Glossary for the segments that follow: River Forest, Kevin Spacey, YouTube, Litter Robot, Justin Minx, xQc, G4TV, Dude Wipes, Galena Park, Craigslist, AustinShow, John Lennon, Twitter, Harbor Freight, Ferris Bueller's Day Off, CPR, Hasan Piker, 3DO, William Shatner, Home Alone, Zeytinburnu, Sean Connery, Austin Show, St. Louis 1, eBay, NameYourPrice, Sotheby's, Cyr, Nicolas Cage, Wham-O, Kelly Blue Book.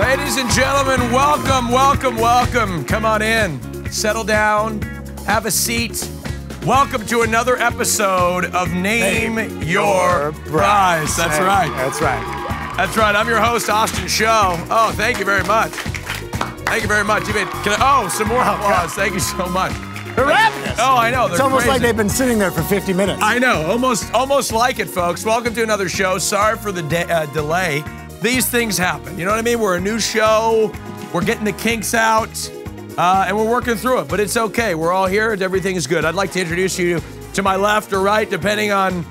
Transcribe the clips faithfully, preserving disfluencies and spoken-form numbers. Ladies and gentlemen, welcome, welcome, welcome. Come on in, settle down, have a seat. Welcome to another episode of Name, Name Your, Your Prize. Prize. That's hey, right. That's right. That's right. I'm your host, Austin Show. Oh, thank you very much. Thank you very much. You made, can I, oh, some more oh, applause. God. Thank you so much. They're ravenous. Oh, I know. It's almost crazy. Like they've been sitting there for fifty minutes. I know. Almost, almost like it, folks. Welcome to another show. Sorry for the de uh, delay. These things happen. You know what I mean? We're a new show. We're getting the kinks out. Uh, and we're working through it, but it's okay. We're all here, everything is good. I'd like to introduce you to my left or right, depending on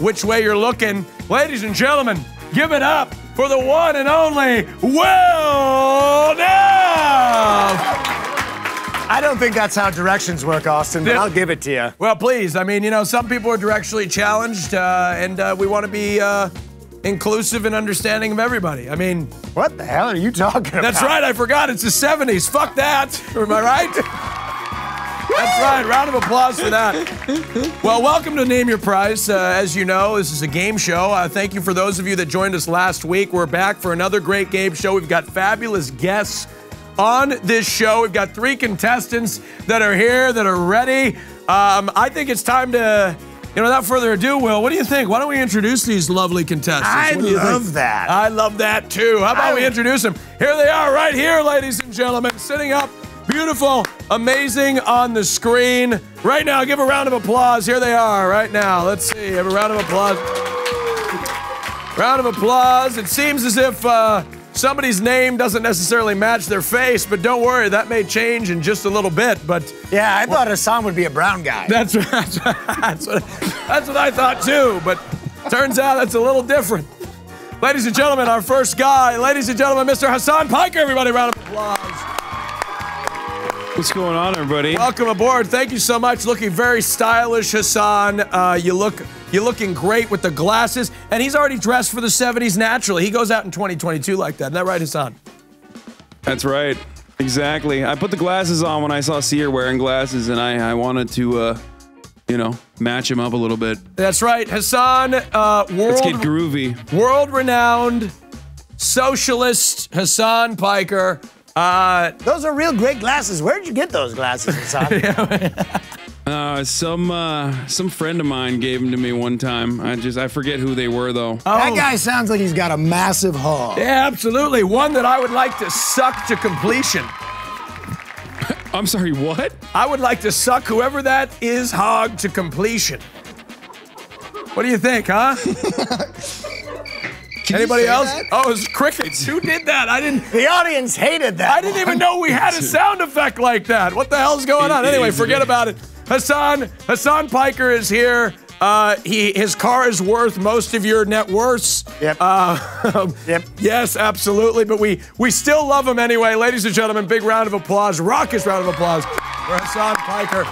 which way you're looking. Ladies and gentlemen, give it up for the one and only Will Neff! I don't think that's how directions work, Austin, but I'll give it to you. Well, please, I mean, you know, some people are directionally challenged, uh, and uh, we want to be uh, inclusive and understanding of everybody. I mean... What the hell are you talking about? That's right, I forgot, it's the seventies. Fuck that, am I right? That's right, round of applause for that. Well, welcome to Name Your Prize. Uh, as you know, this is a game show. Uh, thank you for those of you that joined us last week. We're back for another great game show. We've got fabulous guests on this show. We've got three contestants that are here, that are ready. Um, I think it's time to... You know, without further ado, Will, what do you think? Why don't we introduce these lovely contestants? I love think? that. I love that, too. How about I... we introduce them? Here they are right here, ladies and gentlemen, sitting up, beautiful, amazing on the screen. Right now, give a round of applause. Here they are right now. Let's see. Have a round of applause. Round of applause. It seems as if uh, somebody's name doesn't necessarily match their face, but don't worry, that may change in just a little bit, but... Yeah, I well, thought Hasan would be a brown guy. That's right. That's, that's, what, that's what I thought, too, but turns out it's a little different. Ladies and gentlemen, our first guy, ladies and gentlemen, Mister Hasan Piker, everybody, round of applause. What's going on, everybody? Welcome aboard. Thank you so much. Looking very stylish, Hasan. Uh, you look... You're looking great with the glasses, and he's already dressed for the seventies naturally. He goes out in twenty twenty-two like that. Isn't that right, Hasan? That's right. Exactly. I put the glasses on when I saw Cyr wearing glasses, and I, I wanted to, uh, you know, match him up a little bit. That's right. Hasan, uh, world, Let's get groovy. world-renowned socialist Hasan Piker. Uh, those are real great glasses. Where did you get those glasses, Hasan? Yeah, Uh, some uh, some friend of mine gave them to me one time. I just I forget who they were though. Oh. That guy sounds like he's got a massive hog. Yeah, absolutely. One that I would like to suck to completion. I'm sorry, what? I would like to suck whoever that is hog to completion. What do you think, huh? Anybody else? That? Oh, it was crickets. Who did that? I didn't. The audience hated that. I didn't even know we had a sound effect like that. What the hell's going on? Anyway, forget about it. Hasan, Hasan Piker is here. Uh, he his car is worth most of your net worths. Yep. Uh, yep. Yes, absolutely. But we we still love him anyway, ladies and gentlemen. Big round of applause, raucous round of applause for Hasan Piker.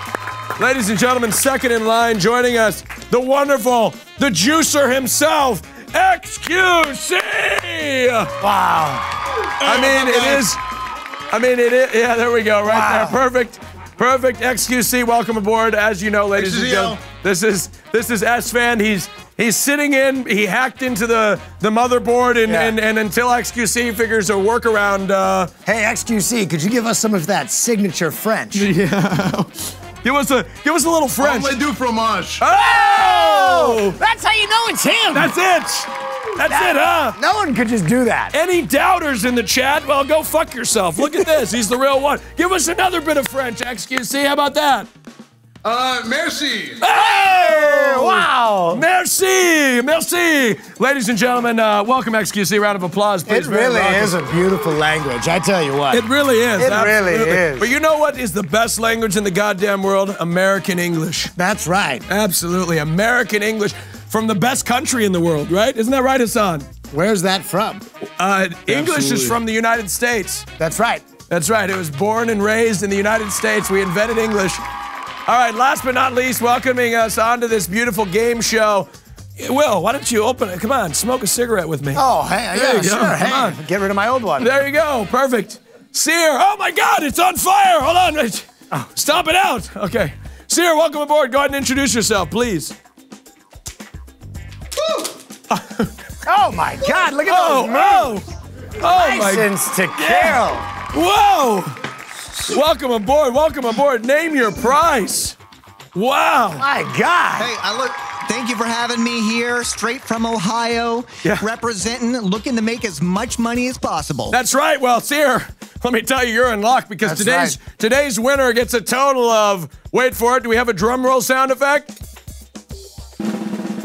Ladies and gentlemen, second in line, joining us, the wonderful, the juicer himself, X Q C. Wow. I mean, it is. I mean, it is. Yeah, there we go. Right wow. there. Perfect. Perfect, X Q C, welcome aboard. As you know, ladies and gentlemen, this is this is S-Fan. He's he's sitting in. He hacked into the the motherboard, and yeah. and, and until X Q C figures a workaround. Uh, hey, X Q C, could you give us some of that signature French? Yeah. Give us a give us a little French. Omelette du fromage. Oh! That's how you know it's him. That's it. That's that, it, huh? No one could just do that. Any doubters in the chat? Well, go fuck yourself. Look at this. He's the real one. Give us another bit of French, X Q C. How about that? Uh, merci. Hey! Wow. Merci. Merci. Ladies and gentlemen, uh, welcome, X Q C. Round of applause, please. It really is a beautiful language. I tell you what. It really is. It absolutely. really is. But you know what is the best language in the goddamn world? American English. That's right. Absolutely. American English. From the best country in the world, right? Isn't that right, Hasan? Where's that from? Uh, English Absolutely. is from the United States. That's right. That's right. It was born and raised in the United States. We invented English. All right, last but not least, welcoming us onto this beautiful game show. Will, why don't you open it? Come on, smoke a cigarette with me. Oh, hey, there yeah, you sure. Go. Hey, Come on. Get rid of my old one. There you go. Perfect. Cyr, oh my God, it's on fire. Hold on. Oh. Stomp it out. Okay. Cyr, welcome aboard. Go ahead and introduce yourself, please. Oh my God! Look at oh, those moves. Oh License my. to kill. Yeah. Whoa! Welcome aboard. Welcome aboard. Name your price. Wow. My God. Hey, I look. Thank you for having me here, straight from Ohio, yeah. representing, looking to make as much money as possible. That's right. Well, Cyr, let me tell you, you're in luck because That's today's right. today's winner gets a total of. Wait for it. Do we have a drum roll sound effect?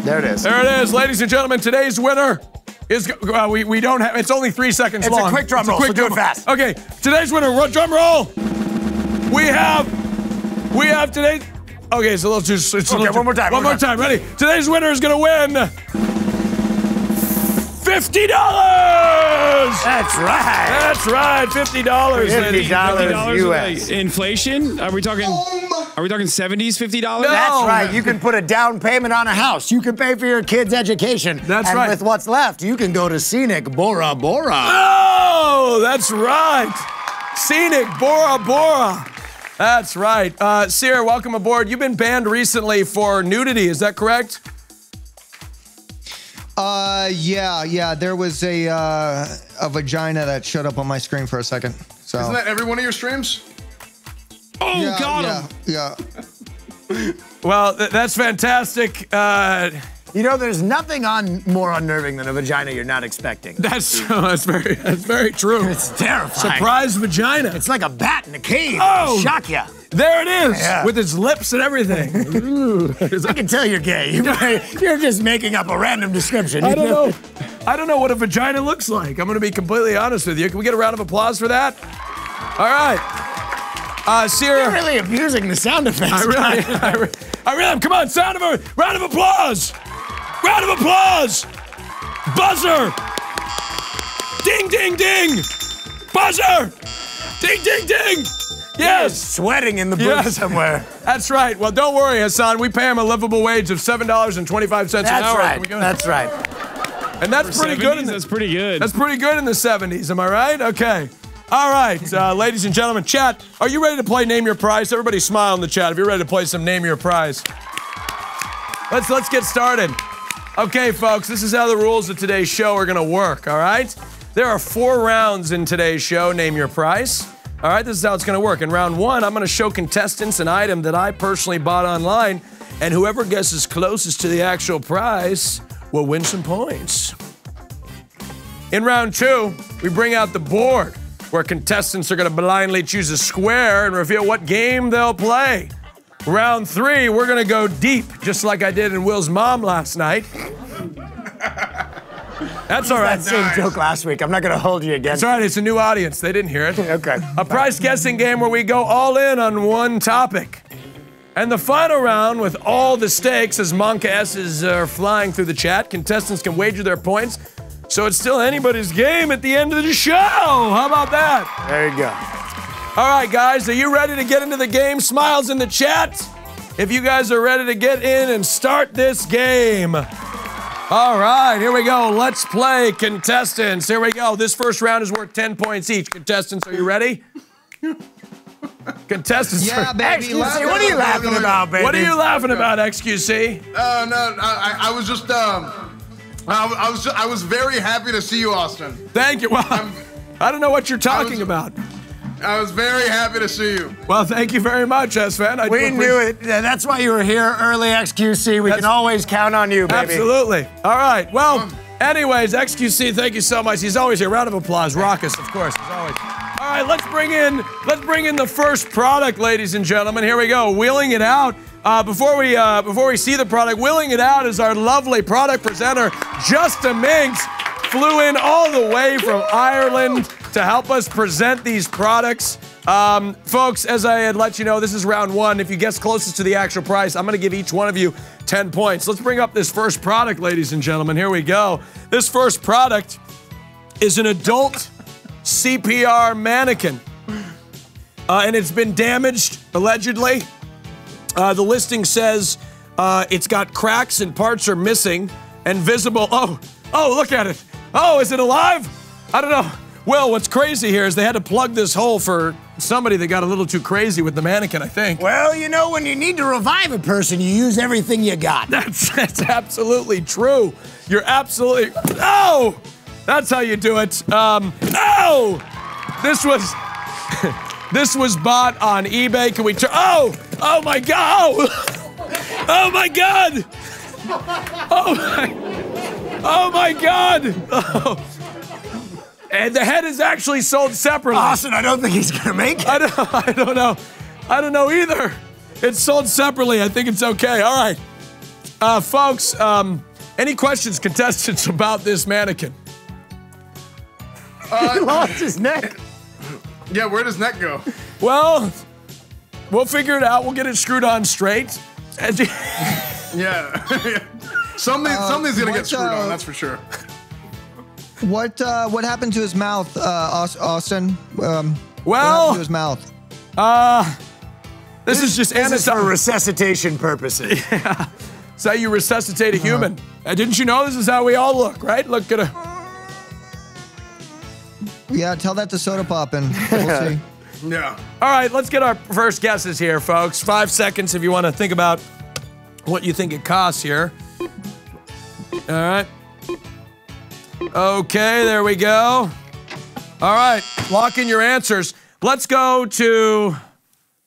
There it is. There it is, ladies and gentlemen. Today's winner is. Uh, we we don't have. It's only three seconds it's long. It's a quick drum it's roll. A quick so drum do it fast. Okay. Today's winner. Drum roll. We have. We have today's. Okay, it's a little too. It's okay, a little one more time. One more time. time. Ready? Today's winner is gonna win fifty dollars. That's right. That's right. Fifty dollars. Fifty dollars U S. Inflation? Are we talking? Are we talking seventies fifty dollars? No. That's right. You can put a down payment on a house. You can pay for your kid's education. That's and right. With what's left, you can go to scenic Bora Bora. Oh, that's right. Scenic Bora Bora. That's right. Uh, Cyr, welcome aboard. You've been banned recently for nudity, is that correct? Uh, yeah, yeah. There was a, uh, a vagina that showed up on my screen for a second. So. Isn't that every one of your streams? Oh, yeah, got him! Yeah, yeah. Well, th that's fantastic. Uh, you know, there's nothing on more unnerving than a vagina you're not expecting. That's true. That's very, that's very true. It's terrifying. Surprise vagina. It's like a bat in a cave. Oh! Shock ya. There it is, yeah. with its lips and everything. I can tell you're gay. You're just making up a random description. I don't know. I don't know what a vagina looks like. I'm going to be completely honest with you. Can we get a round of applause for that? All right. Uh, Cyr, you're really abusing the sound effects. I really, I really, I really come on, sound of a round of applause. Round of applause! Buzzer! Ding, ding, ding! Buzzer! Ding, ding, ding! Yes! Sweating in the booth yes. somewhere. That's right. Well, don't worry, Hasan. We pay him a livable wage of seven dollars and twenty-five cents an hour. Right. Go that's right. And that's For pretty seventies, good. In the, that's pretty good. That's pretty good in the seventies. Am I right? Okay. All right, uh, ladies and gentlemen, chat, are you ready to play Name Your Price? Everybody smile in the chat if you're ready to play some Name Your Price. Let's, let's get started. Okay, folks, this is how the rules of today's show are gonna work, all right? There are four rounds in today's show, Name Your Price. All right, this is how it's gonna work. In round one, I'm gonna show contestants an item that I personally bought online, and whoever guesses closest to the actual price will win some points. In round two, we bring out the board, where contestants are gonna blindly choose a square and reveal what game they'll play. Round three, we're gonna go deep, just like I did in Will's mom last night. That's all right. That same joke last week. I'm not gonna hold you again. It's all right, it's a new audience. They didn't hear it. Okay. A price guessing game where we go all in on one topic. And the final round with all the stakes, as Monka S's are flying through the chat, contestants can wager their points, so it's still anybody's game at the end of the show. How about that? There you go. All right, guys, are you ready to get into the game? Smiles in the chat if you guys are ready to get in and start this game. All right, here we go. Let's play, contestants. Here we go. This first round is worth ten points each. Contestants, are you ready? Contestants yeah, are... baby. X Q C, laughing what are you laughing about, baby? What are you laughing about, X Q C? Oh, uh, no, I, I was just, um... I, I was I was very happy to see you, Austin. Thank you. Well, I'm, I don't know what you're talking I was, about. I was very happy to see you. Well, thank you very much, S-Fan. I we knew it. That's why you were here early, X Q C. We That's, can always count on you, baby. Absolutely. All right. Well, anyways, X Q C, thank you so much. He's always here. Round of applause. Raucous, of course, as always. All right, let's bring in let's bring in the first product, ladies and gentlemen. Here we go. Wheeling it out. Uh, before we uh, before we see the product, wheeling it out is our lovely product presenter, Justin Minx, flew in all the way from Ireland to help us present these products. Um, folks, as I had let you know, this is round one. If you guess closest to the actual price, I'm gonna give each one of you ten points. Let's bring up this first product, ladies and gentlemen. Here we go. This first product is an adult C P R mannequin, uh, and it's been damaged, allegedly. Uh, the listing says uh, it's got cracks and parts are missing and visible. Oh, oh, look at it. Oh, is it alive? I don't know. Well, what's crazy here is they had to plug this hole for somebody that got a little too crazy with the mannequin, I think. Well, you know, when you need to revive a person, you use everything you got. That's, that's absolutely true. You're absolutely... Oh! That's how you do it. Um, oh! This was... this was bought on eBay. Can we turn... Oh! Oh, my God! Oh! Oh, my God! Oh, my... Oh, my God! Oh. And the head is actually sold separately. Austin, I don't think he's gonna make it. I don't, I don't know. I don't know either. It's sold separately. I think it's okay. All right. Uh, folks, um, any questions, contestants, about this mannequin? Uh, he lost his neck. Yeah, where does neck go? Well, we'll figure it out. We'll get it screwed on straight. Yeah. Something, uh, something's gonna get screwed uh, on, that's for sure. What uh, what happened to his mouth, uh, Austin? Um, well, what to his mouth. Uh, this, this is just this is for resuscitation purposes. Yeah, it's how you resuscitate a human. Uh, uh, didn't you know this is how we all look, right? Look at a. Yeah, tell that to Soda Pop, and we'll see. Yeah. All right, let's get our first guesses here, folks. Five seconds if you want to think about what you think it costs here. All right. Okay, there we go. All right, lock in your answers. Let's go to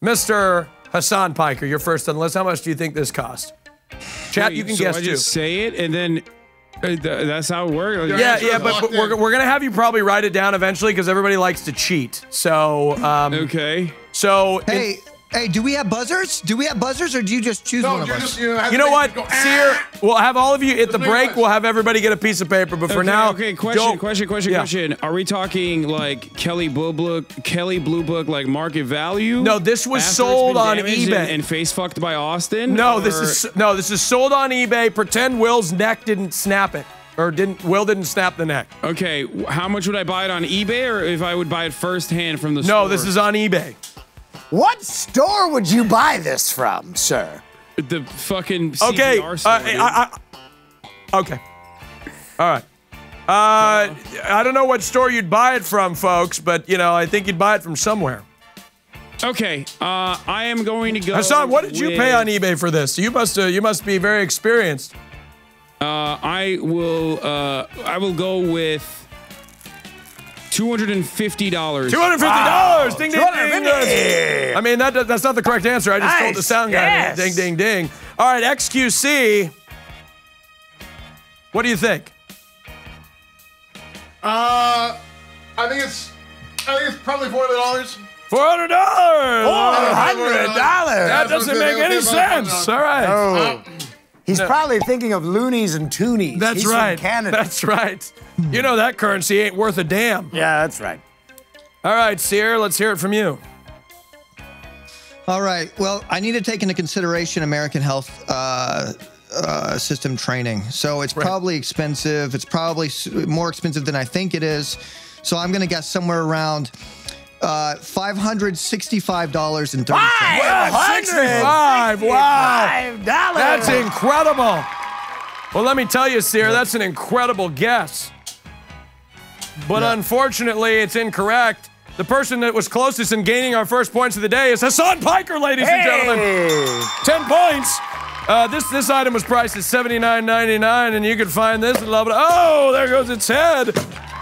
Mister Hasan Piker. You're first on the list. How much do you think this cost? Chat, Wait, you can so guess I too. Just say it, and then uh, th that's how it works. Your yeah, yeah, but, but we're we're gonna have you probably write it down eventually because everybody likes to cheat. So um, okay. So hey, it, hey, do we have buzzers? Do we have buzzers, or do you just choose no, one of us? Just, you know, you know what, go, Cyr? We'll have all of you at the break. We'll have everybody get a piece of paper, but okay, for now, okay. Question, don't, question, question, yeah. question. Are we talking like Kelly Blue Book, Kelly Blue Book, like market value? No, this was sold on eBay and, and face fucked by Austin. No, or? this is no, this is sold on eBay. Pretend Will's neck didn't snap it, or didn't Will didn't snap the neck. Okay, how much would I buy it on eBay, or if I would buy it firsthand from the no, store? No, this is on eBay. What store would you buy this from, sir? The fucking C D R okay. store. Uh, I, I, okay. All right. Uh, I don't know what store you'd buy it from, folks, but, you know, I think you'd buy it from somewhere. Okay. Uh, I am going to go Hasan, what did you with... pay on eBay for this? You must uh, you must be very experienced. Uh, I will uh, I will go with two hundred fifty dollars. two hundred fifty dollars! Wow. Ding, ding, ding, ding! I mean, that, that's not the correct answer. I just nice. told the sound guy. Yes. Ding, ding, ding. All right, X Q C. What do you think? Uh, I think it's, I think it's probably four hundred dollars. four hundred dollars! four hundred dollars! That doesn't make any sense. All right. Oh. Uh, He's no. probably thinking of loonies and toonies. That's He's right. From Canada. That's right. You know that currency ain't worth a damn. Yeah, that's right. All right, Cyr, let's hear it from you. All right. Well, I need to take into consideration American health uh, uh, system training. So it's right. probably expensive. It's probably more expensive than I think it is. So I'm going to guess somewhere around Uh, five hundred sixty-five dollars and thirty cents. Five hundred sixty-five. Wow, that's incredible. Well, let me tell you, Cyr, that's an incredible guess. But yeah. unfortunately, it's incorrect. The person that was closest in gaining our first points of the day is Hasan Piker, ladies hey. and gentlemen. Ten points. Uh, this this item was priced at seventy-nine ninety-nine, and you can find this at level. Oh, there goes its head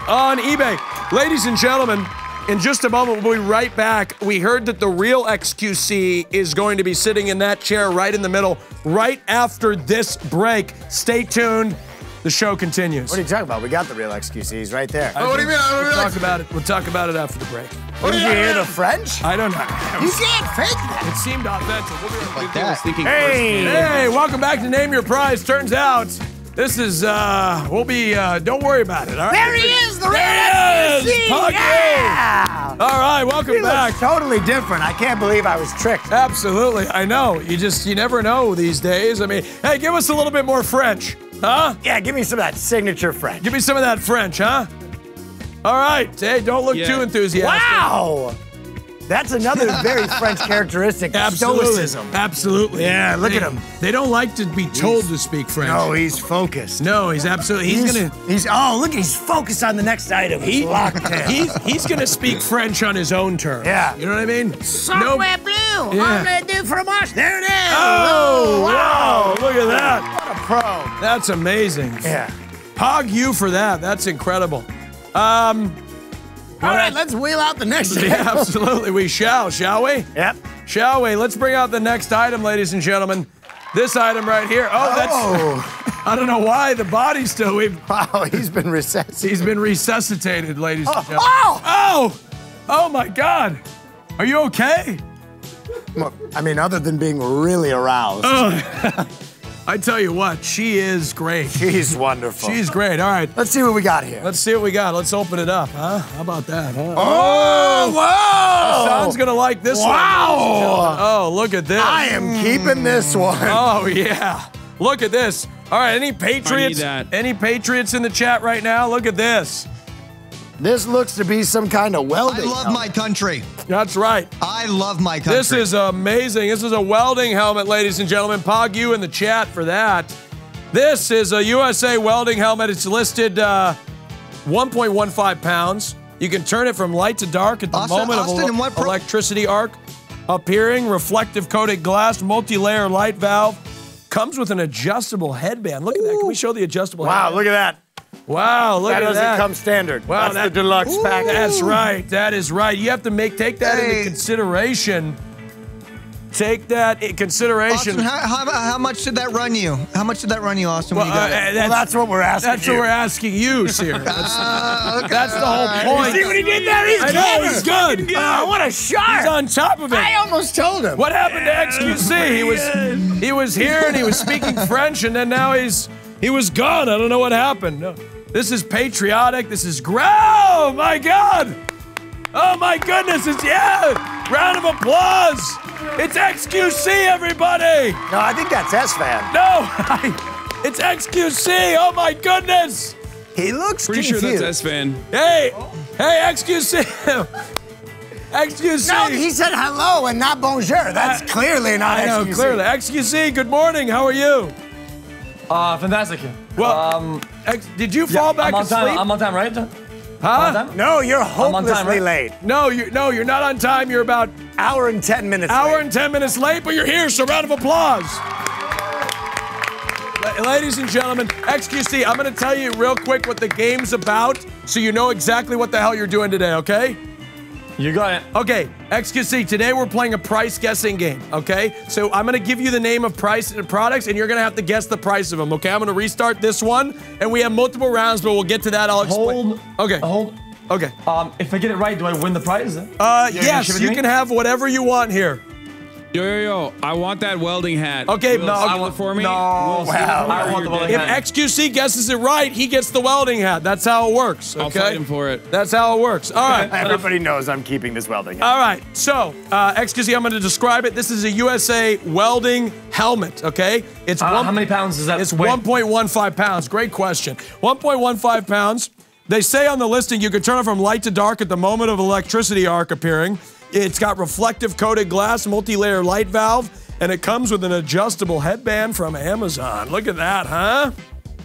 on eBay, ladies and gentlemen. In just a moment, we'll be right back. We heard that the real X Q C is going to be sitting in that chair right in the middle, right after this break. Stay tuned. The show continues. What are you talking about? We got the real X Q C. He's right there. Oh, what do you mean? We'll talk about it. We'll talk about it after the break. What, did you hear the French? I don't know. You can't fake that. It seemed authentic. We'll be right like that. Thinking hey, hey, welcome back to Name Your Prize. Turns out... This is, uh, we'll be, uh, don't worry about it, all right? There he is, the real X Q C! Yeah! All right, welcome he back. Looks totally different. I can't believe I was tricked. Absolutely, I know. You just, you never know these days. I mean, hey, give us a little bit more French, huh? Yeah, give me some of that signature French. Give me some of that French, huh? All right, hey, don't look yeah. too enthusiastic. Wow! That's another very French characteristic, Absolutely. stoicism. Absolutely. Yeah, look they, at him. They don't like to be told he's, to speak French. No, he's focused. No, he's absolutely, he's, he's gonna... He's, oh, look, he's focused on the next item. He's locked in. He's, he's gonna speak French on his own terms. Yeah. You know what I mean? Somewhere no, blue, yeah. on from us. There it is. Oh, oh wow. wow, look at that. What a pro. That's amazing. Yeah. Pog you for that. That's incredible. Um, All right, I, let's wheel out the next item. Yeah, absolutely, we shall, shall we? Yep. Shall we? Let's bring out the next item, ladies and gentlemen. This item right here. Oh, that's... Oh. I don't know why the body's still... We've, wow, he's been resuscitated. He's been resuscitated, ladies oh, and gentlemen. Oh! Oh! Oh, my God. Are you okay? Well, I mean, other than being really aroused. Oh. I tell you what, she is great. She's wonderful. She's great. All right. Let's see what we got here. Let's see what we got. Let's open it up, huh? How about that? Huh? Oh, oh, whoa! Hasan's gonna like this wow. one. Wow! Oh, look at this. I am mm. keeping this one. Oh, yeah. Look at this. All right, any Patriots? Any Patriots in the chat right now? Look at this. This looks to be some kind of welding. I love helmet. my country. That's right. I love my country. This is amazing. This is a welding helmet, ladies and gentlemen. Pog you in the chat for that. This is a U S A welding helmet. It's listed uh, one point one five pounds. You can turn it from light to dark at the Austin, moment Austin, of an electricity arc appearing. Reflective coated glass, multi-layer light valve. Comes with an adjustable headband. Look Ooh. at that. Can we show the adjustable wow, headband? Wow, look at that. Wow, look at that. That doesn't come standard. Wow, that's the deluxe pack. That's right. That is right. You have to make take that into consideration. Take that in consideration. Austin, how, how, how much did that run you? How much did that run you, Austin? Well, when you got uh, it? That's, well that's what we're asking. That's you. what we're asking you, Cyr. That's, uh, okay. that's the whole point. You see what he did there? He's I know, he's good. good. Uh, what a shark! He's on top of it. I almost told him. What happened to X Q C? He was he was here and he was speaking French, and then now he's he was gone. I don't know what happened. No. This is patriotic. This is great. Oh, my God. Oh, my goodness. It's, yeah. Round of applause. It's X Q C, everybody. No, I think that's S-Fan. No. I, it's X Q C. Oh, my goodness. He looks Pretty confused. sure that's S-Fan. Hey. Hey, X Q C. X Q C. No, he said hello and not bonjour. That's I, clearly not I know, X Q C. Clearly. X Q C, good morning. How are you? Uh, fantastic. Well, um, X, did you fall yeah, back I'm on asleep? Time, I'm on time, right? Huh? Time? No, you're hopelessly time, right? late. No, you're no, you're not on time. You're about hour and ten minutes. Hour late. and ten minutes late, but you're here. So round of applause, ladies and gentlemen. X Q C, I'm going to tell you real quick what the game's about, so you know exactly what the hell you're doing today. Okay? You got it. Okay, X Q C, today we're playing a price guessing game, okay? So I'm gonna give you the name of price and products and you're gonna have to guess the price of them, okay? I'm gonna restart this one and we have multiple rounds, but we'll get to that, I'll explain. Hold. Okay. Hold. Okay. Um, if I get it right, do I win the prize? Uh, you're yes, you can have whatever you want here. Yo, yo, yo, I want that welding hat. Okay, Will, no. I want it for me? No, wow. I want the welding if hat. If X Q C guesses it right, he gets the welding hat. That's how it works, okay? I'll fight him for it. That's how it works. All right. Everybody knows I'm keeping this welding hat. All right, so, uh, X Q C, I'm going to describe it. This is a U S A welding helmet, okay? It's uh, one, how many pounds is that? It's one point one five pounds. Great question. one point one five pounds. They say on the listing you can turn it from light to dark at the moment of electricity arc appearing. It's got reflective coated glass, multi-layer light valve, and it comes with an adjustable headband from Amazon. Look at that, huh?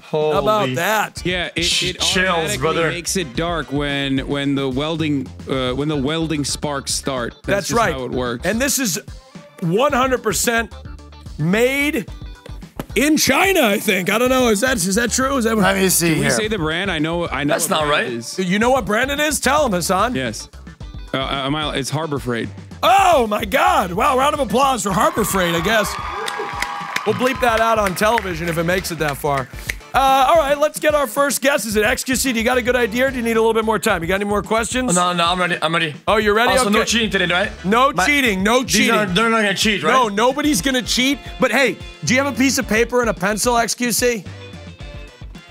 Holy How about that? Yeah, it, it Chills, brother. makes it dark when when the welding uh, when the welding sparks start. That's, That's just right. how it works. And this is one hundred percent made in China, I think. I don't know. Is that is that true? Is that what Let me see Can here. we say the brand? I know. I know. That's not right. Is. You know what brand it is? Tell him, Hasan. Yes. Uh, it's Harbor Freight. Oh, my God. Wow, round of applause for Harbor Freight, I guess. We'll bleep that out on television if it makes it that far. Uh, all right, let's get our first guesses at X Q C. Do you got a good idea or do you need a little bit more time? You got any more questions? No, no, I'm ready. I'm ready. Oh, you're ready? Also, okay. no cheating today, right? No My, cheating, no cheating. Are, they're not going to cheat, right? No, nobody's going to cheat. But, hey, do you have a piece of paper and a pencil, X Q C?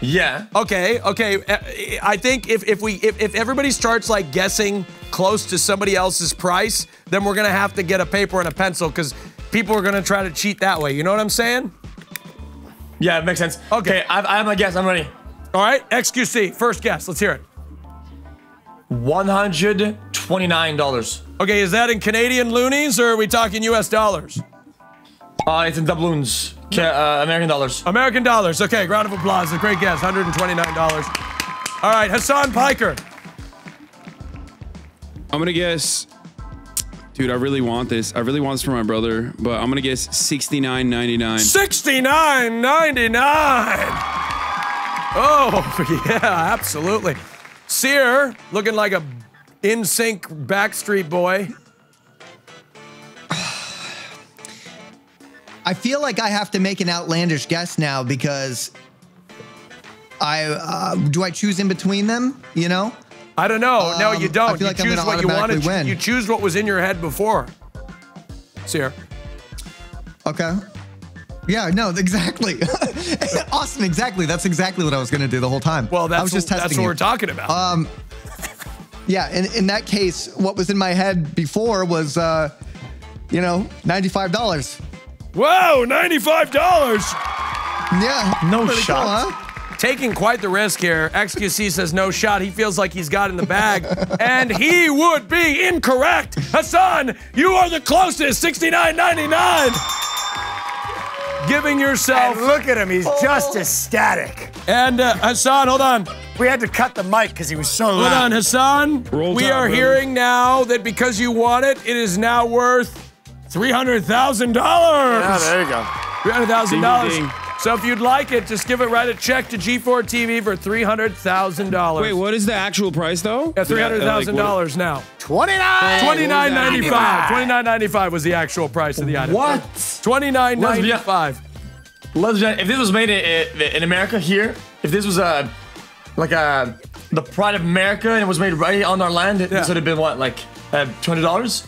Yeah. Okay, okay. I think if, if, we, if, if everybody starts, like, guessing close to somebody else's price, then we're gonna have to get a paper and a pencil because people are gonna try to cheat that way. You know what I'm saying? Yeah, it makes sense. Okay, okay I, I have my guess. I'm ready. All right, X Q C, first guess. Let's hear it. one hundred twenty-nine dollars. Okay, is that in Canadian loonies or are we talking U S dollars? Uh, it's in doubloons. No. Uh, American dollars. American dollars. Okay, round of applause. A great guess. one hundred twenty-nine dollars. All right, Hasan Piker. I'm gonna guess, dude, I really want this. I really want this for my brother, but I'm gonna guess sixty-nine ninety-nine. sixty-nine ninety-nine! Oh, yeah, absolutely. Cyr, looking like a in-sync Backstreet Boy. I feel like I have to make an outlandish guess now because I, uh, do I choose in between them, you know? I don't know. Um, no, you don't. I feel like you choose I'm what you wanted. Win. You choose what was in your head before. Cyr. Okay. Yeah, no, exactly. Austin, exactly. That's exactly what I was going to do the whole time. Well, that's, I was just testing that's what you. We're talking about. Um, yeah, in, in that case, what was in my head before was, uh, you know, ninety-five dollars. Whoa, ninety-five dollars? Yeah. No shot. Cool, huh? Taking quite the risk here. xQc says no shot. He feels like he's got in the bag. And he would be incorrect. Hasan, you are the closest. sixty-nine ninety-nine. Giving yourself. And look at him. He's oh. just ecstatic. And uh, Hasan, hold on. We had to cut the mic because he was so loud. Hold on, Hasan. Roll we are room. Hearing now that because you want it, it is now worth three hundred thousand dollars. Yeah, there you go. three hundred thousand dollars. So if you'd like it, just give it right a check to G four T V for three hundred thousand dollars. Wait, what is the actual price, though? Yeah, three hundred thousand dollars yeah, like, now. twenty-nine! twenty-nine ninety-five. twenty-nine ninety-five was the actual price of the item. What? twenty-nine ninety-five. If this was made in America here, if this was a, like a, the pride of America and it was made right on our land, yeah. this would have been what, like uh, twenty dollars?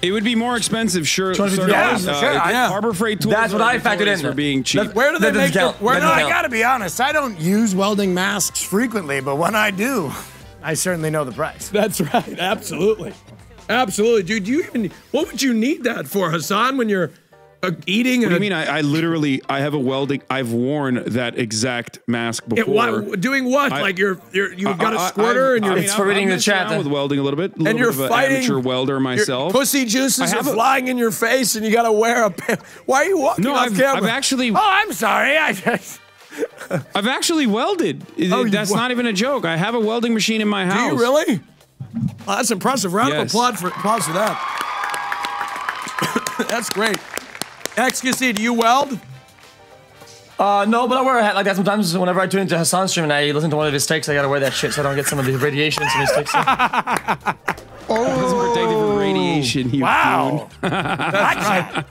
It would be more expensive, sure. twenty dollars, yeah, uh, sure. Yeah. Harbor Freight tools. That's what I factored in. For being cheap. That's, where do they that make them? No, I gotta be honest. I don't use welding masks frequently, but when I do, I certainly know the price. That's right. Absolutely, absolutely, dude. Do you even? What would you need that for, Hasan? When you're uh, eating? What do you mean? I, I literally, I have a welding. I've worn that exact mask before. It, what, doing what? I, like you're, you're you've got I, a squirter I, I, and you're. I mean, it's for reading the chat. With welding a little bit, a little and you're bit of fighting. An amateur welder myself. Your pussy juices are a, flying in your face, and you got to wear a. Why are you walking no, off I've, camera? I've actually. Oh, I'm sorry. I just. I've actually welded. Oh, that's not even a joke. I have a welding machine in my house. Do you really? Well, that's impressive. Round yes. of applause for applause for that. That's great. xQc, do you weld? Uh, no, but I wear a hat like that sometimes. Whenever I tune into Hasan's stream and I listen to one of his takes, I gotta wear that shit so I don't get some of the radiation in his takes. So. Oh, it's protected from radiation. You wow, that's right.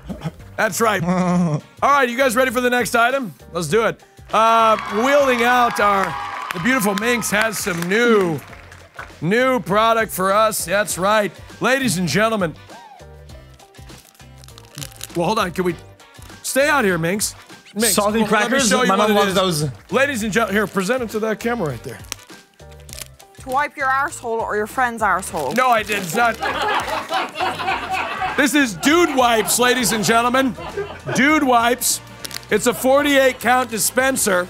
That's right. All right, you guys ready for the next item? Let's do it. Uh, wielding out our the beautiful Minx has some new, new product for us. That's right, ladies and gentlemen. Well, hold on. Can we stay out here, Minx? Minx. Salty well, crackers. My mom loves those. Ladies and gentlemen, here, present it to that camera right there. To wipe your arsehole or your friend's arsehole. No, I did not. This is Dude Wipes, ladies and gentlemen. Dude Wipes. It's a forty-eight count dispenser.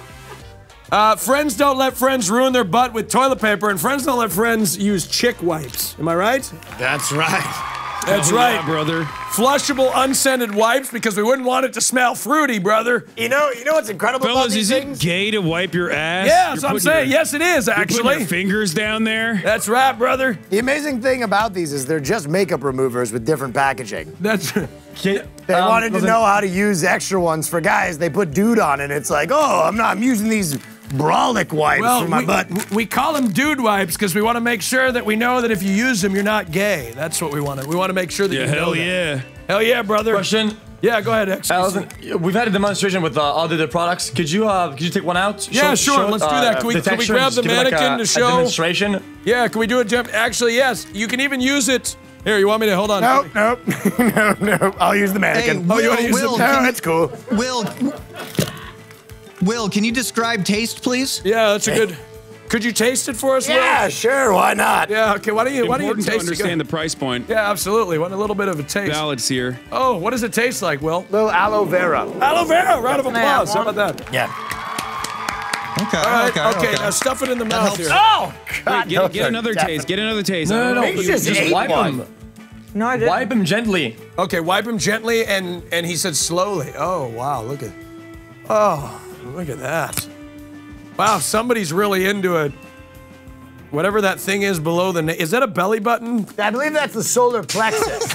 Uh, friends don't let friends ruin their butt with toilet paper, and friends don't let friends use chick wipes. Am I right? That's right. That's oh, right, yeah, brother. Flushable, unscented wipes because we wouldn't want it to smell fruity, brother. You know, you know what's incredible Fellas, about these is things? It gay to wipe your ass? Yeah, that's what I'm saying. Your, yes, it is, actually. You're putting your fingers down there. That's right, brother. The amazing thing about these is they're just makeup removers with different packaging. That's right. They um, wanted to know how to use extra ones for guys. They put dude on, and it's like, oh, I'm not. I'm using these brolic wipes well, for my we, butt. We call them dude wipes because we want to make sure that we know that if you use them, you're not gay. That's what we want to. We want to make sure that yeah, you know hell yeah. That. Hell yeah, brother. Question. Yeah, go ahead, X. Allison, we've had a demonstration with uh, all the other products. Could you uh, could you take one out? Yeah, show, sure. Show, Let's uh, do that. Can we, can we grab the mannequin like a, to show? A demonstration? Yeah, can we do a jump? Actually, yes. You can even use it. Here, you want me to hold on? Nope, nope, no, no. I'll use the mannequin. Hey, Will, oh, you want to use Will, the mannequin? No, that's cool. Will, Will, can you describe taste, please? Yeah, that's a good. Could you taste it for us, yeah, Will? Yeah, sure. Why not? Yeah, okay. Why don't you? It's why don't you taste it? Important to understand the price point. Yeah, absolutely. Want a little bit of a taste. Ballads here. Oh, what does it taste like, Will? A little aloe vera. Aloe vera. Round of applause. How about that? Yeah. Okay, all right, okay, okay, okay. Now stuff it in the mouth here. Oh, God. Wait, get, get another taste. Get another taste. No, no, no. You just just wipe one. him. No, I didn't. Wipe him gently. Okay, wipe him gently, and and he said slowly. Oh, wow, look at, oh, look at that. Wow, somebody's really into it. Whatever that thing is below the, is that a belly button? I believe that's the solar plexus.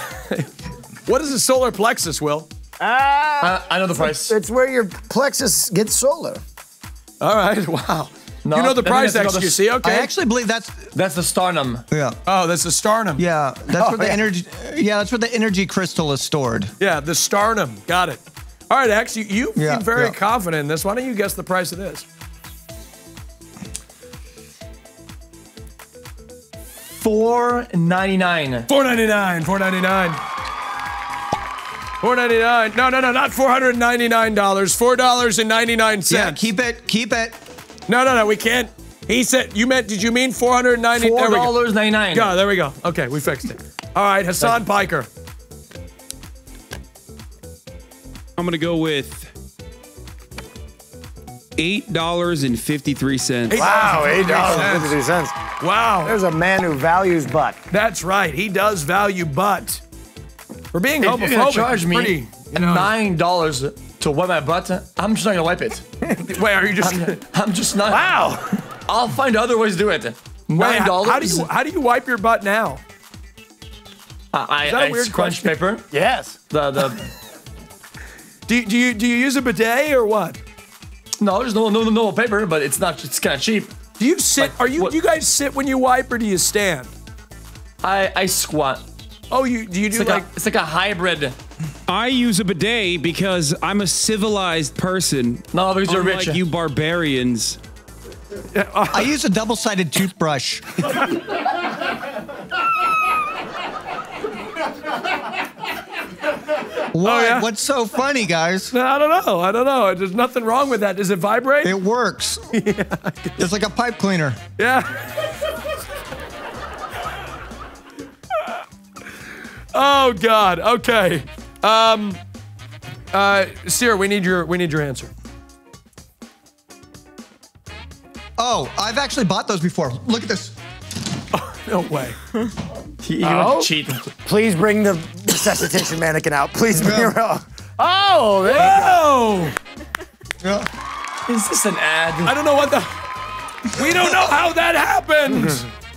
What is the solar plexus, Will? Uh, uh I know the price. It's where your plexus gets solar. All right. Wow. No, you know the prize xQc, okay? I actually believe that's that's the sternum. Yeah. Oh, that's the sternum. Yeah, that's oh, where the yeah. energy. Yeah, that's where the energy crystal is stored. Yeah, the sternum. Got it. All right, X, you you yeah, seem very yeah. confident in this. Why don't you guess the price of this? four ninety-nine. four ninety-nine. four ninety-nine. four ninety-nine. No, no, no, not four hundred ninety-nine dollars. four ninety-nine. Yeah, keep it. Keep it. No, no, no, we can't. He said, you meant, did you mean four ninety? four ninety-nine. Yeah, there we go. Okay, we fixed it. All right, Hasan Piker. I'm going to go with eight dollars and fifty-three cents. Wow, eight dollars and fifty-three cents. Wow. There's a man who values butt. That's right, he does value butt. We're being homophobic. If you're going to charge me pretty, you know, nine dollars. To wipe my butt, I'm just not gonna wipe it. Wait, are you just? I'm, I'm just not. Wow. I'll find other ways to do it. Nine dollars. How do you how do you wipe your butt now? Uh, I, Is that I a weird scrunch question? Paper. Yes. The the. do you, do you do you use a bidet or what? No, there's no no no paper, but it's not. It's kind of cheap. Do you sit? Like, are you what? Do you guys sit when you wipe or do you stand? I I squat. Oh, you do you do it's like, like a, it's like a hybrid. I use a bidet because I'm a civilized person. No, because you're rich. Unlike you barbarians. I use a double-sided toothbrush. What? Oh, yeah? What's so funny, guys? I don't know. I don't know. There's nothing wrong with that. Does it vibrate? It works. Yeah. It's like a pipe cleaner. Yeah. Oh, God. Okay. Um, uh, Cyr, we need your, we need your answer. Oh, I've actually bought those before. Look at this. Oh, no way. You oh? cheat. Please bring the resuscitation mannequin out. Please bring yeah. her out. Oh, there you go. Yeah. Is this an ad? I don't know what the... We don't know how that happened.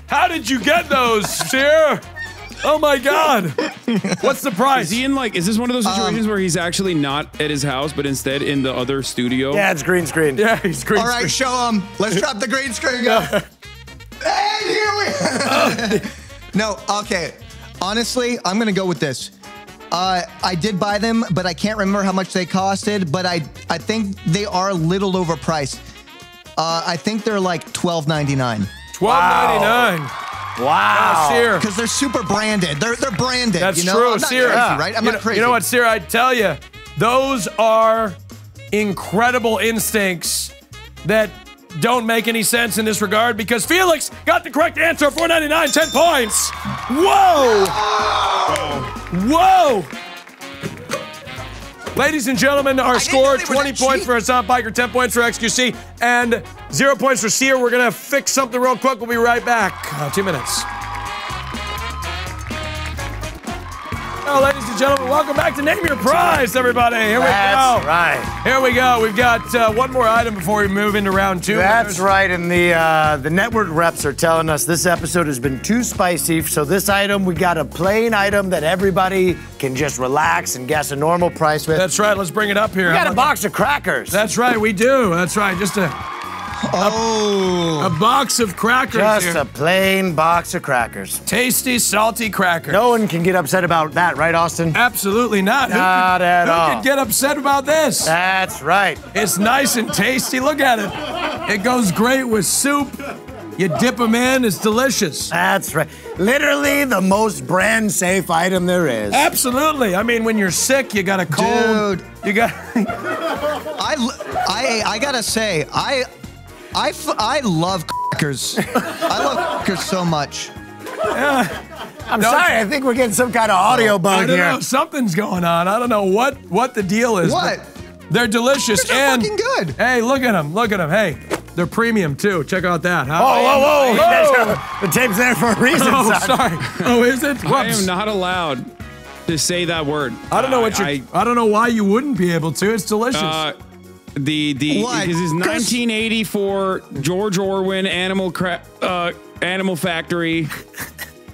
How did you get those, Cyr? Oh my God! What's the price? Is he in like? Is this one of those situations um, where he's actually not at his house, but instead in the other studio? Yeah, it's green screen. Yeah, he's green. All right, screen. Show him. Let's drop the green screen. Up. And here we. Oh. No, okay. Honestly, I'm gonna go with this. Uh, I did buy them, but I can't remember how much they costed. But I, I think they are a little overpriced. Uh, I think they're like twelve ninety-nine. twelve ninety-nine. Wow, because they're super branded. They're they're branded. That's you know? True, I'm not Cyr. Crazy, yeah. Right? I'm you not know, crazy. You know what, Cyr? I tell you, those are incredible instincts that don't make any sense in this regard because Felix got the correct answer. four ninety-nine, ten points. Whoa! Whoa! Ladies and gentlemen, our score, twenty points cheap. For Hasan Piker, ten points for xQc, and zero points for Cyr. We're going to fix something real quick. We'll be right back. Uh, two minutes. Well, ladies and gentlemen, welcome back to Name Your Prize, everybody. Here That's we go. That's right. Here we go. We've got uh, one more item before we move into round two. That's right, and the uh, the network reps are telling us this episode has been too spicy, so this item, we got a plain item that everybody can just relax and guess a normal price with. That's right. Let's bring it up here. We got a box of crackers. That's right. We do. That's right. Just a... Oh. A, a box of crackers. Just here. A plain box of crackers. Tasty, salty crackers. No one can get upset about that, right, Austin? Absolutely not. Not who, at who all. Who could get upset about this? That's right. It's nice and tasty. Look at it. It goes great with soup. You dip them in, it's delicious. That's right. Literally the most brand safe item there is. Absolutely. I mean, when you're sick, you got a cold. Dude. You got. I, I, I gotta say, I. I, f I love crackers. I love crackers so much. Yeah. I'm no, sorry, I think we're getting some kind of audio bug I don't here. Know, something's going on. I don't know what, what the deal is. What? They're delicious they're and fucking good. Hey, look at them, look at them. Hey, they're premium too. Check out that. Huh? Oh, whoa, whoa, whoa! The tape's there for a reason. Oh, son. Sorry. Oh, is it? Whoops. I am not allowed to say that word. I don't know what you. I, I don't know why you wouldn't be able to. It's delicious. Uh, The the what? This is nineteen eighty-four George Orwin Animal Cra uh, Animal Factory.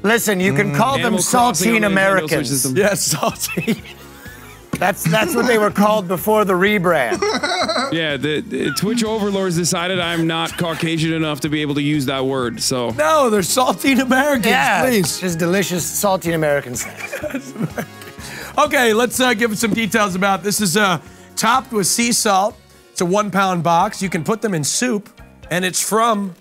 Listen, you can mm, call them Saltine Americans. Yes, Saltine. That's that's what they were called before the rebrand. Yeah, the, the Twitch overlords decided I'm not Caucasian enough to be able to use that word, so. No, they're salty Americans, yeah, please. Just delicious, salty Americans. Okay, let's uh, give some details about this. Is uh, topped with sea salt. It's a one-pound box. You can put them in soup, and it's from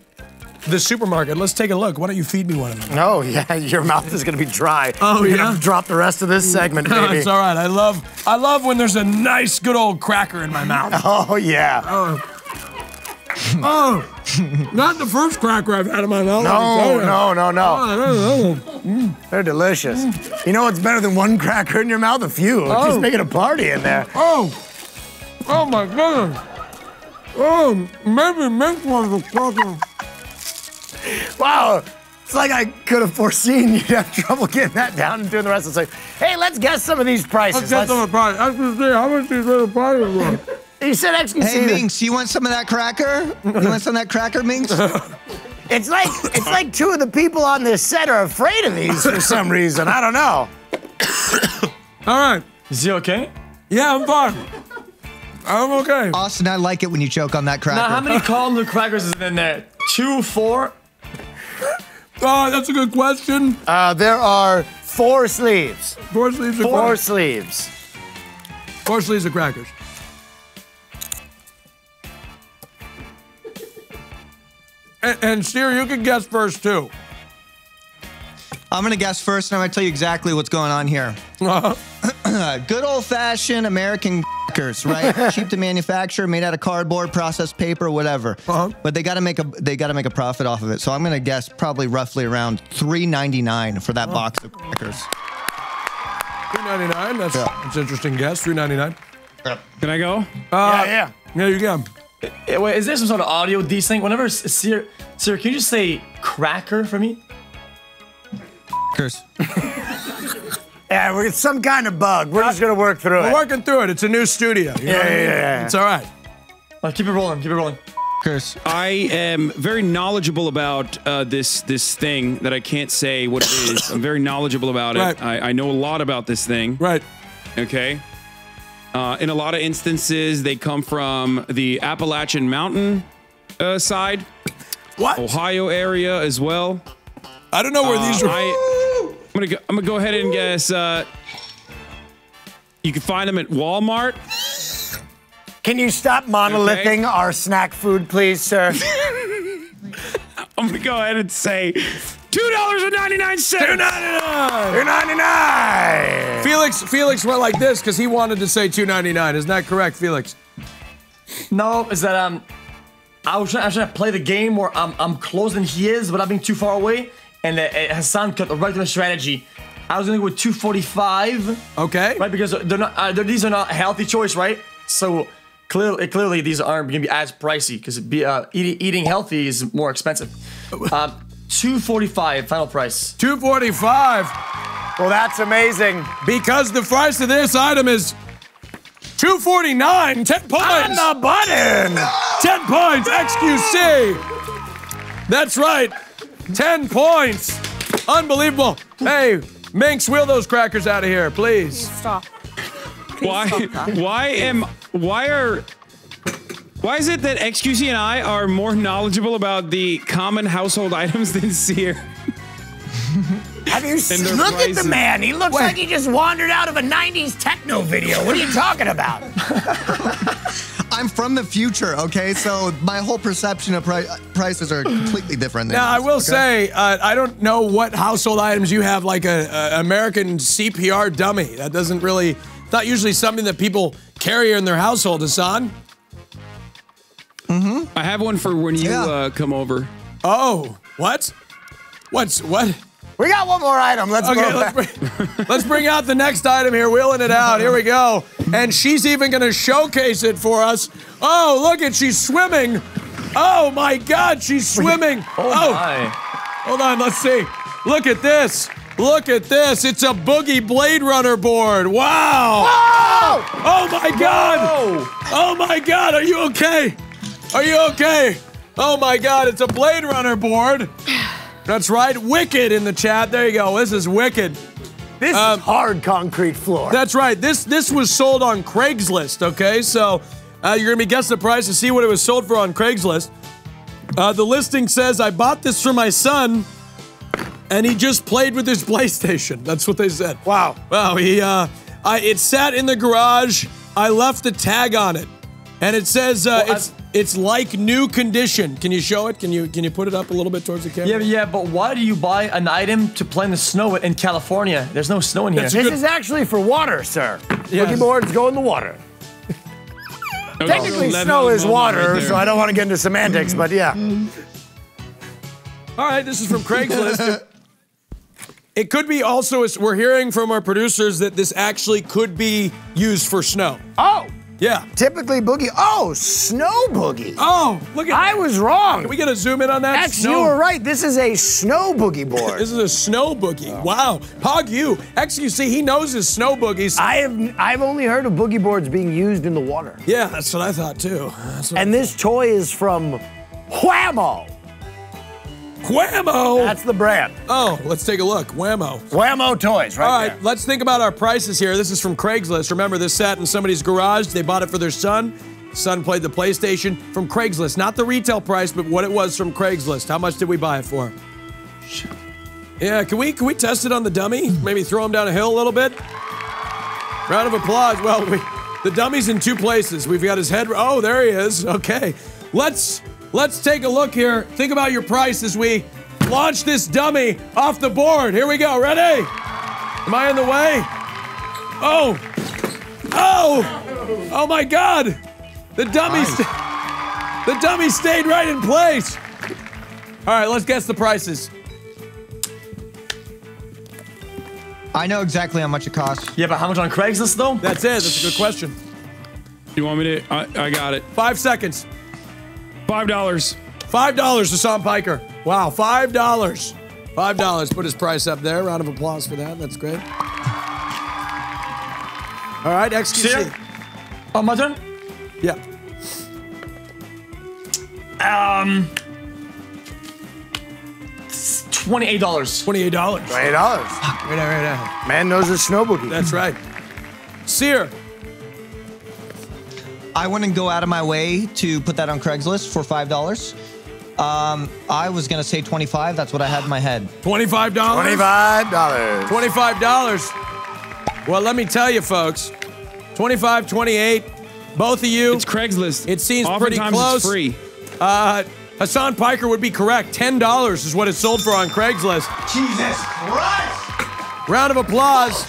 the supermarket. Let's take a look. Why don't you feed me one of them? Oh, yeah, your mouth is going to be dry. Oh, You're yeah? You're going to drop the rest of this segment, baby. No, it's all right. I love, I love when there's a nice, good old cracker in my mouth. Oh, yeah. Oh. Oh, not the first cracker I've had in my mouth. No, no, no, no. Oh, mm. They're delicious. Mm. You know what's better than one cracker in your mouth? A few. Oh. Just making a party in there. Oh, oh my goodness. Oh, maybe make one of the crackers. Wow, it's like I could have foreseen you'd have trouble getting that down and doing the rest of it. It's like, hey, let's guess some of these prices. Let's guess let's... some of the prices. I should say, how much these little prices were. You said xQc. Hey, Minx, you want some of that cracker? You want some of that cracker, Minx? It's like it's like two of the people on this set are afraid of these for some reason. I don't know. All right. Is he okay? Yeah, I'm fine. I'm okay. Austin, I like it when you choke on that cracker. Now, how many columns of crackers is in there? Two, four? Oh, that's a good question. Uh, there are four sleeves. Four sleeves of crackers. Four sleeves. Four sleeves of crackers. And, and Cyr, you can guess first, too. I'm going to guess first, and I'm going to tell you exactly what's going on here. Uh-huh. Good old-fashioned American crackers, right? Cheap to manufacture, made out of cardboard, processed paper, whatever. Uh-huh. But they got to make a they got to make a profit off of it. So I'm going to guess probably roughly around three ninety-nine for that uh-huh. box of crackers. three ninety-nine. That's, yeah. that's an interesting guess. three ninety-nine. Yeah. Can I go? Uh, yeah, yeah. Yeah, you go. Wait, is there some sort of audio desync? Whenever Cyr, Cyr, can you just say cracker for me? Curse. Yeah, we're some kind of bug. We're just gonna work through we're it. We're working through it. It's a new studio. You yeah, know yeah, I mean? yeah, it's all right. Well, keep it rolling. Keep it rolling. Curse. I am very knowledgeable about uh, this this thing that I can't say what it is. I'm very knowledgeable about it. Right. I, I know a lot about this thing. Right. Okay. Uh, in a lot of instances, they come from the Appalachian Mountain uh, side. What? Ohio area as well. I don't know where uh, these are. I, I'm gonna go, I'm gonna go ahead and guess. Uh, you can find them at Walmart. Can you stop monolithing okay. our snack food, please, sir? I'm gonna go ahead and say two ninety-nine. two ninety-nine. Felix, Felix went like this because he wanted to say two ninety-nine. Isn't that correct, Felix? No, is that um, I was trying, I was trying to play the game where I'm I'm closer than he is, but I've been too far away, and uh, Hasan cut right to my strategy. I was gonna go with two forty-five. Okay. Right, because they're not uh, they're, these are not a healthy choice, right? So clearly, clearly these aren't gonna be as pricey because be uh, eating eating healthy is more expensive. Um, two forty-five, final price. two forty-five. Well, that's amazing. Because the price of this item is two forty-nine. ten points. On the button. No. ten points, no. xQc. That's right. ten points. Unbelievable. Hey, Minx, wheel those crackers out of here, please. Please stop. Please why, stop that. Why am, why are... Why is it that xQc and I are more knowledgeable about the common household items than Cyr? Have you seen? Look prices. At the man. He looks Wait. Like he just wandered out of a nineties techno video. What are you talking about? I'm from the future, okay? So my whole perception of pri prices are completely different. Than now, yours, I will okay? say, uh, I don't know what household items you have, like an American C P R dummy. That doesn't really, it's not usually something that people carry in their household, Hasan. Mm-hmm. I have one for when you yeah. uh, come over. Oh, what? What's what? We got one more item. Let's okay, let's, bring, let's bring out the next item here. Wheeling it out. Here we go. And she's even going to showcase it for us. Oh, look at she's swimming. Oh my God, she's swimming. Oh, oh. My. Hold on. Let's see. Look at this. Look at this. It's a Boogie Blade Runner board. Wow. Whoa! Oh my God. Whoa. Oh my God. Are you okay? Are you okay? Oh my God, it's a Blade Runner board. That's right, Wicked in the chat. There you go, this is Wicked. This um, is hard concrete floor. That's right. This this was sold on Craigslist, okay? So uh, you're going to be guessing the price to see what it was sold for on Craigslist. Uh, the listing says, I bought this for my son, and he just played with his PlayStation. That's what they said. Wow. Wow. He, uh, I, it sat in the garage. I left the tag on it, and it says uh, well, it's... I've It's like new condition. Can you show it? Can you can you put it up a little bit towards the camera? Yeah, yeah, but why do you buy an item to play in the snow in California? There's no snow in here. That's this good. Is actually for water, sir. Yes. Looking boards go in the water. No, technically, snow is water, right, so I don't want to get into semantics, but yeah. All right, this is from Craigslist. It could be also, we're hearing from our producers that this actually could be used for snow. Oh! Yeah. Typically boogie. Oh, snow boogie. Oh, look at I that. was wrong. Can we get a zoom in on that? X, snow. You were right. This is a snow boogie board. This is a snow boogie. Oh. Wow. Pog you. xQc, he knows his snow boogies. I have I've only heard of boogie boards being used in the water. Yeah, that's what I thought too. And this toy is from Wham-O. Wham-O? That's the brand. Oh, let's take a look. Wham-O. Wham-O toys, right? All right, there. Let's think about our prices here. This is from Craigslist. Remember, this sat in somebody's garage. They bought it for their son. Son played the PlayStation from Craigslist. Not the retail price, but what it was from Craigslist. How much did we buy it for? Yeah, can we can we test it on the dummy? Maybe throw him down a hill a little bit? Round of applause. Well, we, the dummy's in two places. We've got his head. Oh, there he is. Okay. Let's... Let's take a look here. Think about your price as we launch this dummy off the board. Here we go. Ready? Am I in the way? Oh. Oh. Oh, my God. The dummy, st the dummy stayed right in place. All right, let's guess the prices. I know exactly how much it costs. Yeah, but how much on Craigslist, though? That's it. That's a good question. You want me to? I, I got it. Five seconds. Five dollars. Five dollars to Hasan Piker. Wow, five dollars. Five dollars. Put his price up there. Round of applause for that. That's great. All right, xQc. Oh, my turn? Yeah. Um. Twenty-eight dollars. Twenty-eight dollars. Twenty-eight dollars. Right now, right now. Man knows his snow boogie. That's right. Cyr. I wouldn't go out of my way to put that on Craigslist for five dollars. Um, I was going to say twenty-five dollars. That's what I had in my head. twenty-five dollars? twenty-five dollars. twenty-five dollars. Well, let me tell you, folks. twenty-five, twenty-eight, both of you. It's Craigslist. It seems pretty close. Oftentimes it's free. Uh, Hasan Piker would be correct. ten dollars is what it sold for on Craigslist. Jesus Christ! Round of applause.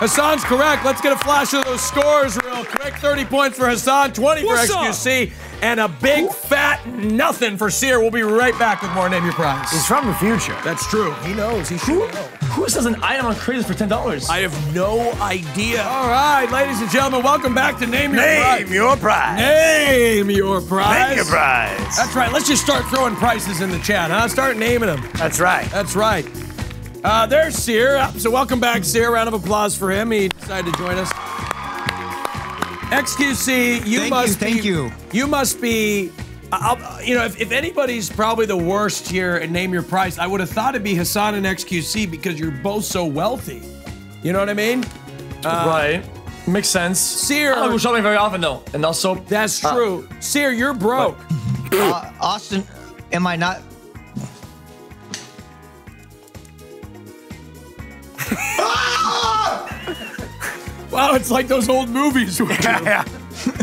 Hasan's correct. Let's get a flash of those scores real quick. thirty points for Hasan, twenty What's for xQc, up? and a big fat nothing for Cyr. We'll be right back with more Name Your Prize. He's from the future. That's true. He knows. He should know. Who sells an item on Craigslist for ten dollars? I have no idea. All right, ladies and gentlemen, welcome back to Name Your Name Prize. Name Your Prize. Name Your Prize. Name Your Prize. That's right. Let's just start throwing prices in the chat, huh? Start naming them. That's right. That's right. Uh, there's Cyr. So welcome back, Cyr. Round of applause for him. He decided to join us. xQc, you thank must you, be, thank you. You must be. I'll, you know, if, if anybody's probably the worst here at Name Your Price, I would have thought it'd be Hasan and xQc because you're both so wealthy. You know what I mean? Uh, right. Makes sense. Cyr, I don't shopping very often though, and also that's true. Uh, Cyr, you're broke. But, uh, Austin, am I not? Wow, it's like those old movies. Yeah, yeah.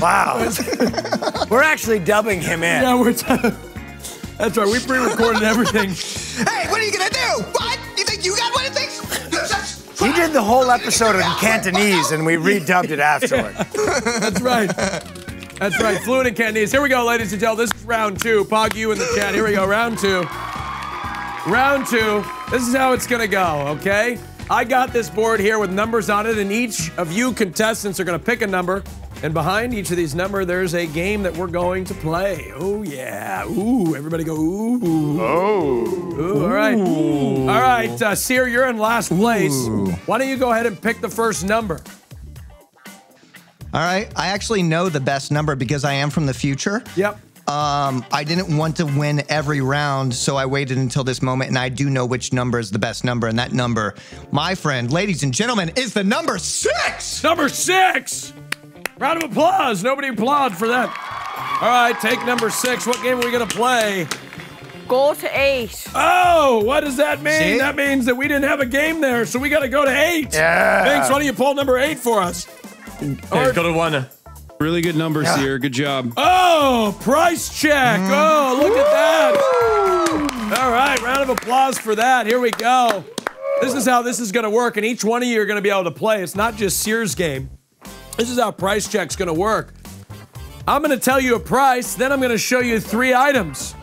Wow. We're actually dubbing him in. Yeah, we're that's right, we pre-recorded everything. Hey, what are you gonna do? What? You think you got one of these? He did the whole episode in Cantonese and we redubbed it afterward. Yeah. That's right. That's right, fluent in Cantonese. Here we go, ladies and gentlemen. This is round two. Pog you in the chat. Here we go, round two. Round two. This is how it's gonna go, okay? I got this board here with numbers on it, and each of you contestants are going to pick a number. And behind each of these numbers, there's a game that we're going to play. Oh, yeah. Ooh, everybody go, ooh. Oh. Ooh, all right. Ooh. All right, uh, Cyr, you're in last place. Ooh. Why don't you go ahead and pick the first number? All right. I actually know the best number because I am from the future. Yep. Um, I didn't want to win every round, so I waited until this moment, and I do know which number is the best number, and that number, my friend, ladies and gentlemen, is the number six! Number six! Round of applause. Nobody applaud for that. All right, take number six. What game are we gonna play? Go to eight. Oh, what does that mean? See? That means that we didn't have a game there, so we gotta go to eight. Yeah. Thanks, why don't you pull number eight for us? Hey, or go to one. Really good numbers yeah. here. Good job. Oh, price check. Mm. Oh, look Woo! At that. All right, round of applause for that. Here we go. This is how this is going to work, and each one of you are going to be able to play. It's not just Cyr's game. This is how price check's going to work. I'm going to tell you a price, then I'm going to show you three items.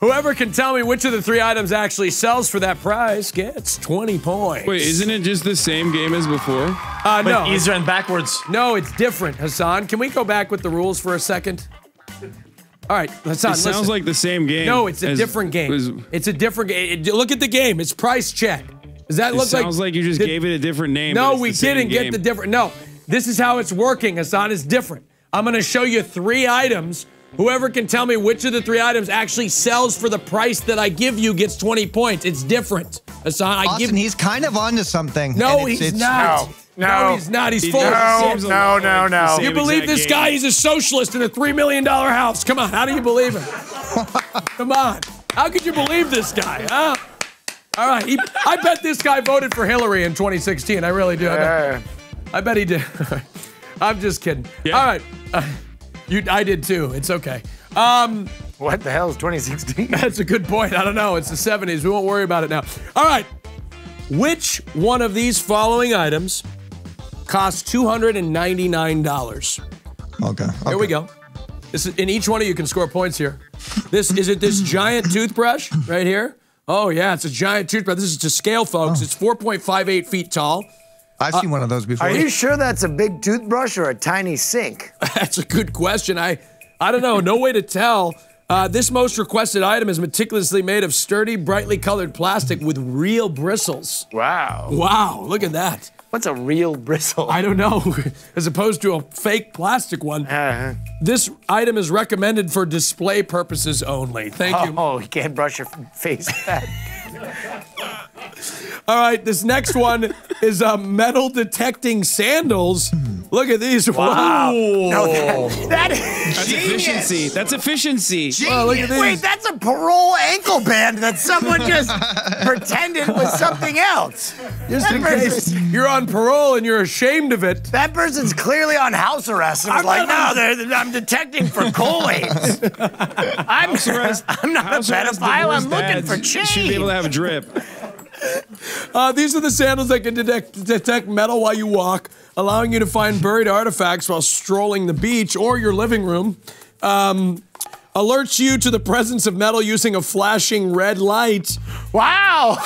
Whoever can tell me which of the three items actually sells for that price gets twenty points. Wait, isn't it just the same game as before? Uh, Wait, no. Easier and backwards. No, it's different, Hasan. Can we go back with the rules for a second? All right, Hasan, listen. It sounds listen. like the same game. No, it's a as, different game. As, it's a different game. Look at the game. It's price check. Does that look like... It sounds like, like you just the, gave it a different name. No, we didn't get the different... No, this is how it's working, Hasan. It's different. I'm going to show you three items... Whoever can tell me which of the three items actually sells for the price that I give you gets twenty points. It's different. Hasan, I Austin, give he's kind of onto something. No, it's, he's it's, not. No, no. no, he's not. He's he full. No, no, no, no. You believe this game. guy? He's a socialist in a three million dollar house. Come on, how do you believe him? Come on. How could you believe this guy, huh? All right, he, I bet this guy voted for Hillary in twenty sixteen. I really do. Yeah. I, bet, I bet he did. I'm just kidding. Yeah. All right. Uh, You, I did too. It's okay. Um, what the hell is twenty sixteen? That's a good point. I don't know. It's the seventies. We won't worry about it now. All right. Which one of these following items costs two hundred ninety-nine dollars? Okay. okay. Here we go. This is, in each one of you can score points here. This is it. This giant toothbrush right here. Oh yeah, it's a giant toothbrush. This is to scale, folks. Oh. It's four point five eight feet tall. I've seen uh, one of those before. Are you sure that's a big toothbrush or a tiny sink? That's a good question. I, I don't know. No way to tell. Uh, this most requested item is meticulously made of sturdy, brightly colored plastic with real bristles. Wow. Wow. Look at that. What's a real bristle? I don't know. As opposed to a fake plastic one. Uh-huh. This item is recommended for display purposes only. Thank oh, you. Oh, you can't brush your face back. All right, this next one is uh, metal detecting sandals. Look at these. Wow. No, that, that is that's efficiency. That's efficiency. Oh, look at these. Wait, that's a parole ankle band that someone just pretended was something else. Just that in case you're on parole and you're ashamed of it. That person's clearly on house arrest. And was I'm like, not, no, I'm detecting for coins. I'm, house arrest, I'm not house a pedophile. I'm looking for change. Should be able to have a drip. Uh, these are the sandals that can detect, detect metal while you walk, allowing you to find buried artifacts while strolling the beach or your living room. Um, alerts you to the presence of metal using a flashing red light. Wow!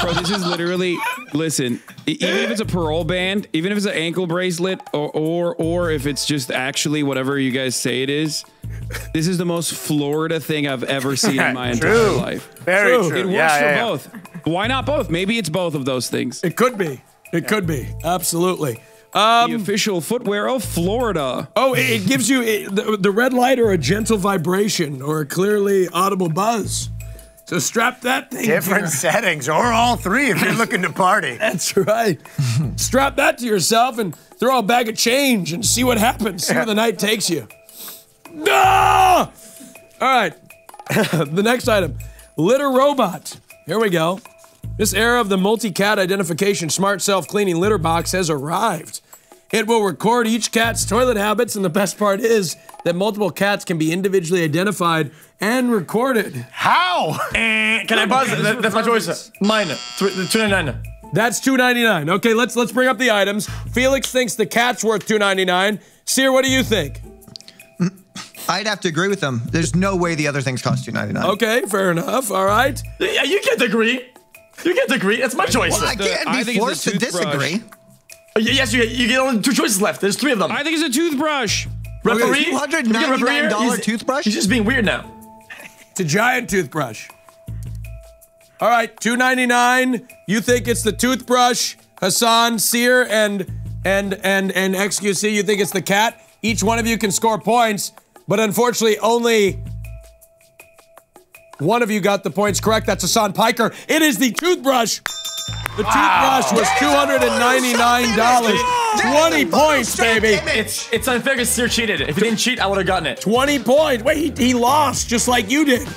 Bro, this is literally, listen, even if it's a parole band, even if it's an ankle bracelet, or, or, or if it's just actually whatever you guys say it is, this is the most Florida thing I've ever seen in my entire true. life. Very true. true. It works yeah, for yeah, both. Yeah. Why not both? Maybe it's both of those things. It could be. It yeah. could be. Absolutely. Um, the official footwear of Florida. Oh, it, it gives you it, the, the red light or a gentle vibration or a clearly audible buzz. So strap that thing. Different to settings, or all three if you're looking to party. That's right. Strap that to yourself and throw a bag of change and see what happens. See where the night takes you. Ah! All right. The next item, Litter Robot. Here we go. This era of the multi-cat identification smart self-cleaning litter box has arrived. It will record each cat's toilet habits, and the best part is that multiple cats can be individually identified and recorded. How? Eh, can I buzz? That, that's my choice. Mine. two ninety-nine. That's two ninety-nine. Okay, let's let's bring up the items. Felix thinks the cat's worth two ninety-nine. Cyr, what do you think? I'd have to agree with them. There's no way the other things cost two ninety-nine. Okay, fair enough. All right. Yeah, you can't agree. You can't agree. It's my choice. Well, I can't be forced to disagree. Yes, you, you get only two choices left. There's three of them. I think it's a toothbrush. Referee? two hundred ninety-nine dollar toothbrush? He's just being weird now. It's a giant toothbrush. All right, two ninety-nine. You think it's the toothbrush. Hasan, Cyr, and and and and X Q C, you think it's the cat. Each one of you can score points, but unfortunately only one of you got the points correct. That's Hasan Piker. It is the toothbrush. The wow. toothbrush was two hundred ninety-nine dollars. twenty points, baby. It's, it's unfair because Cyr cheated. If he didn't cheat, I would have gotten it. twenty points. Wait, he, he lost just like you did.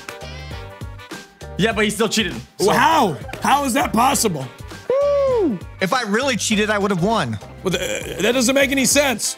Yeah, but he still cheated. So. Well, how? How is that possible? Woo. If I really cheated, I would have won. Well, uh, that doesn't make any sense.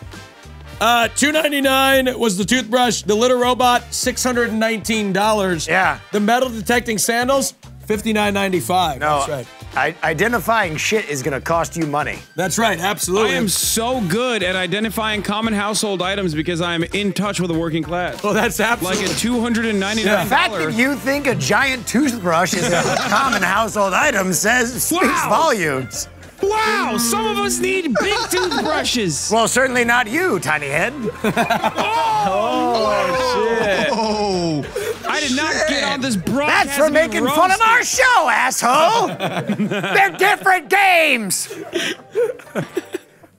Uh, two ninety-nine was the toothbrush. The Litter Robot, six hundred nineteen dollars. Yeah. The metal detecting sandals, fifty-nine ninety-five. No, that's right. I identifying shit is gonna cost you money. That's right, absolutely. I am so good at identifying common household items because I am in touch with the working class. Well, that's absolutely. Like a two hundred ninety-nine dollars. Yeah. The fact that you think a giant toothbrush is a common household item says speaks wow. volumes. Wow, some of us need big toothbrushes. Well, certainly not you, Tiny Head. oh, oh, shit. Oh, I did shit. not get on this broadcast. That's for making fun of our show, asshole. They're different games.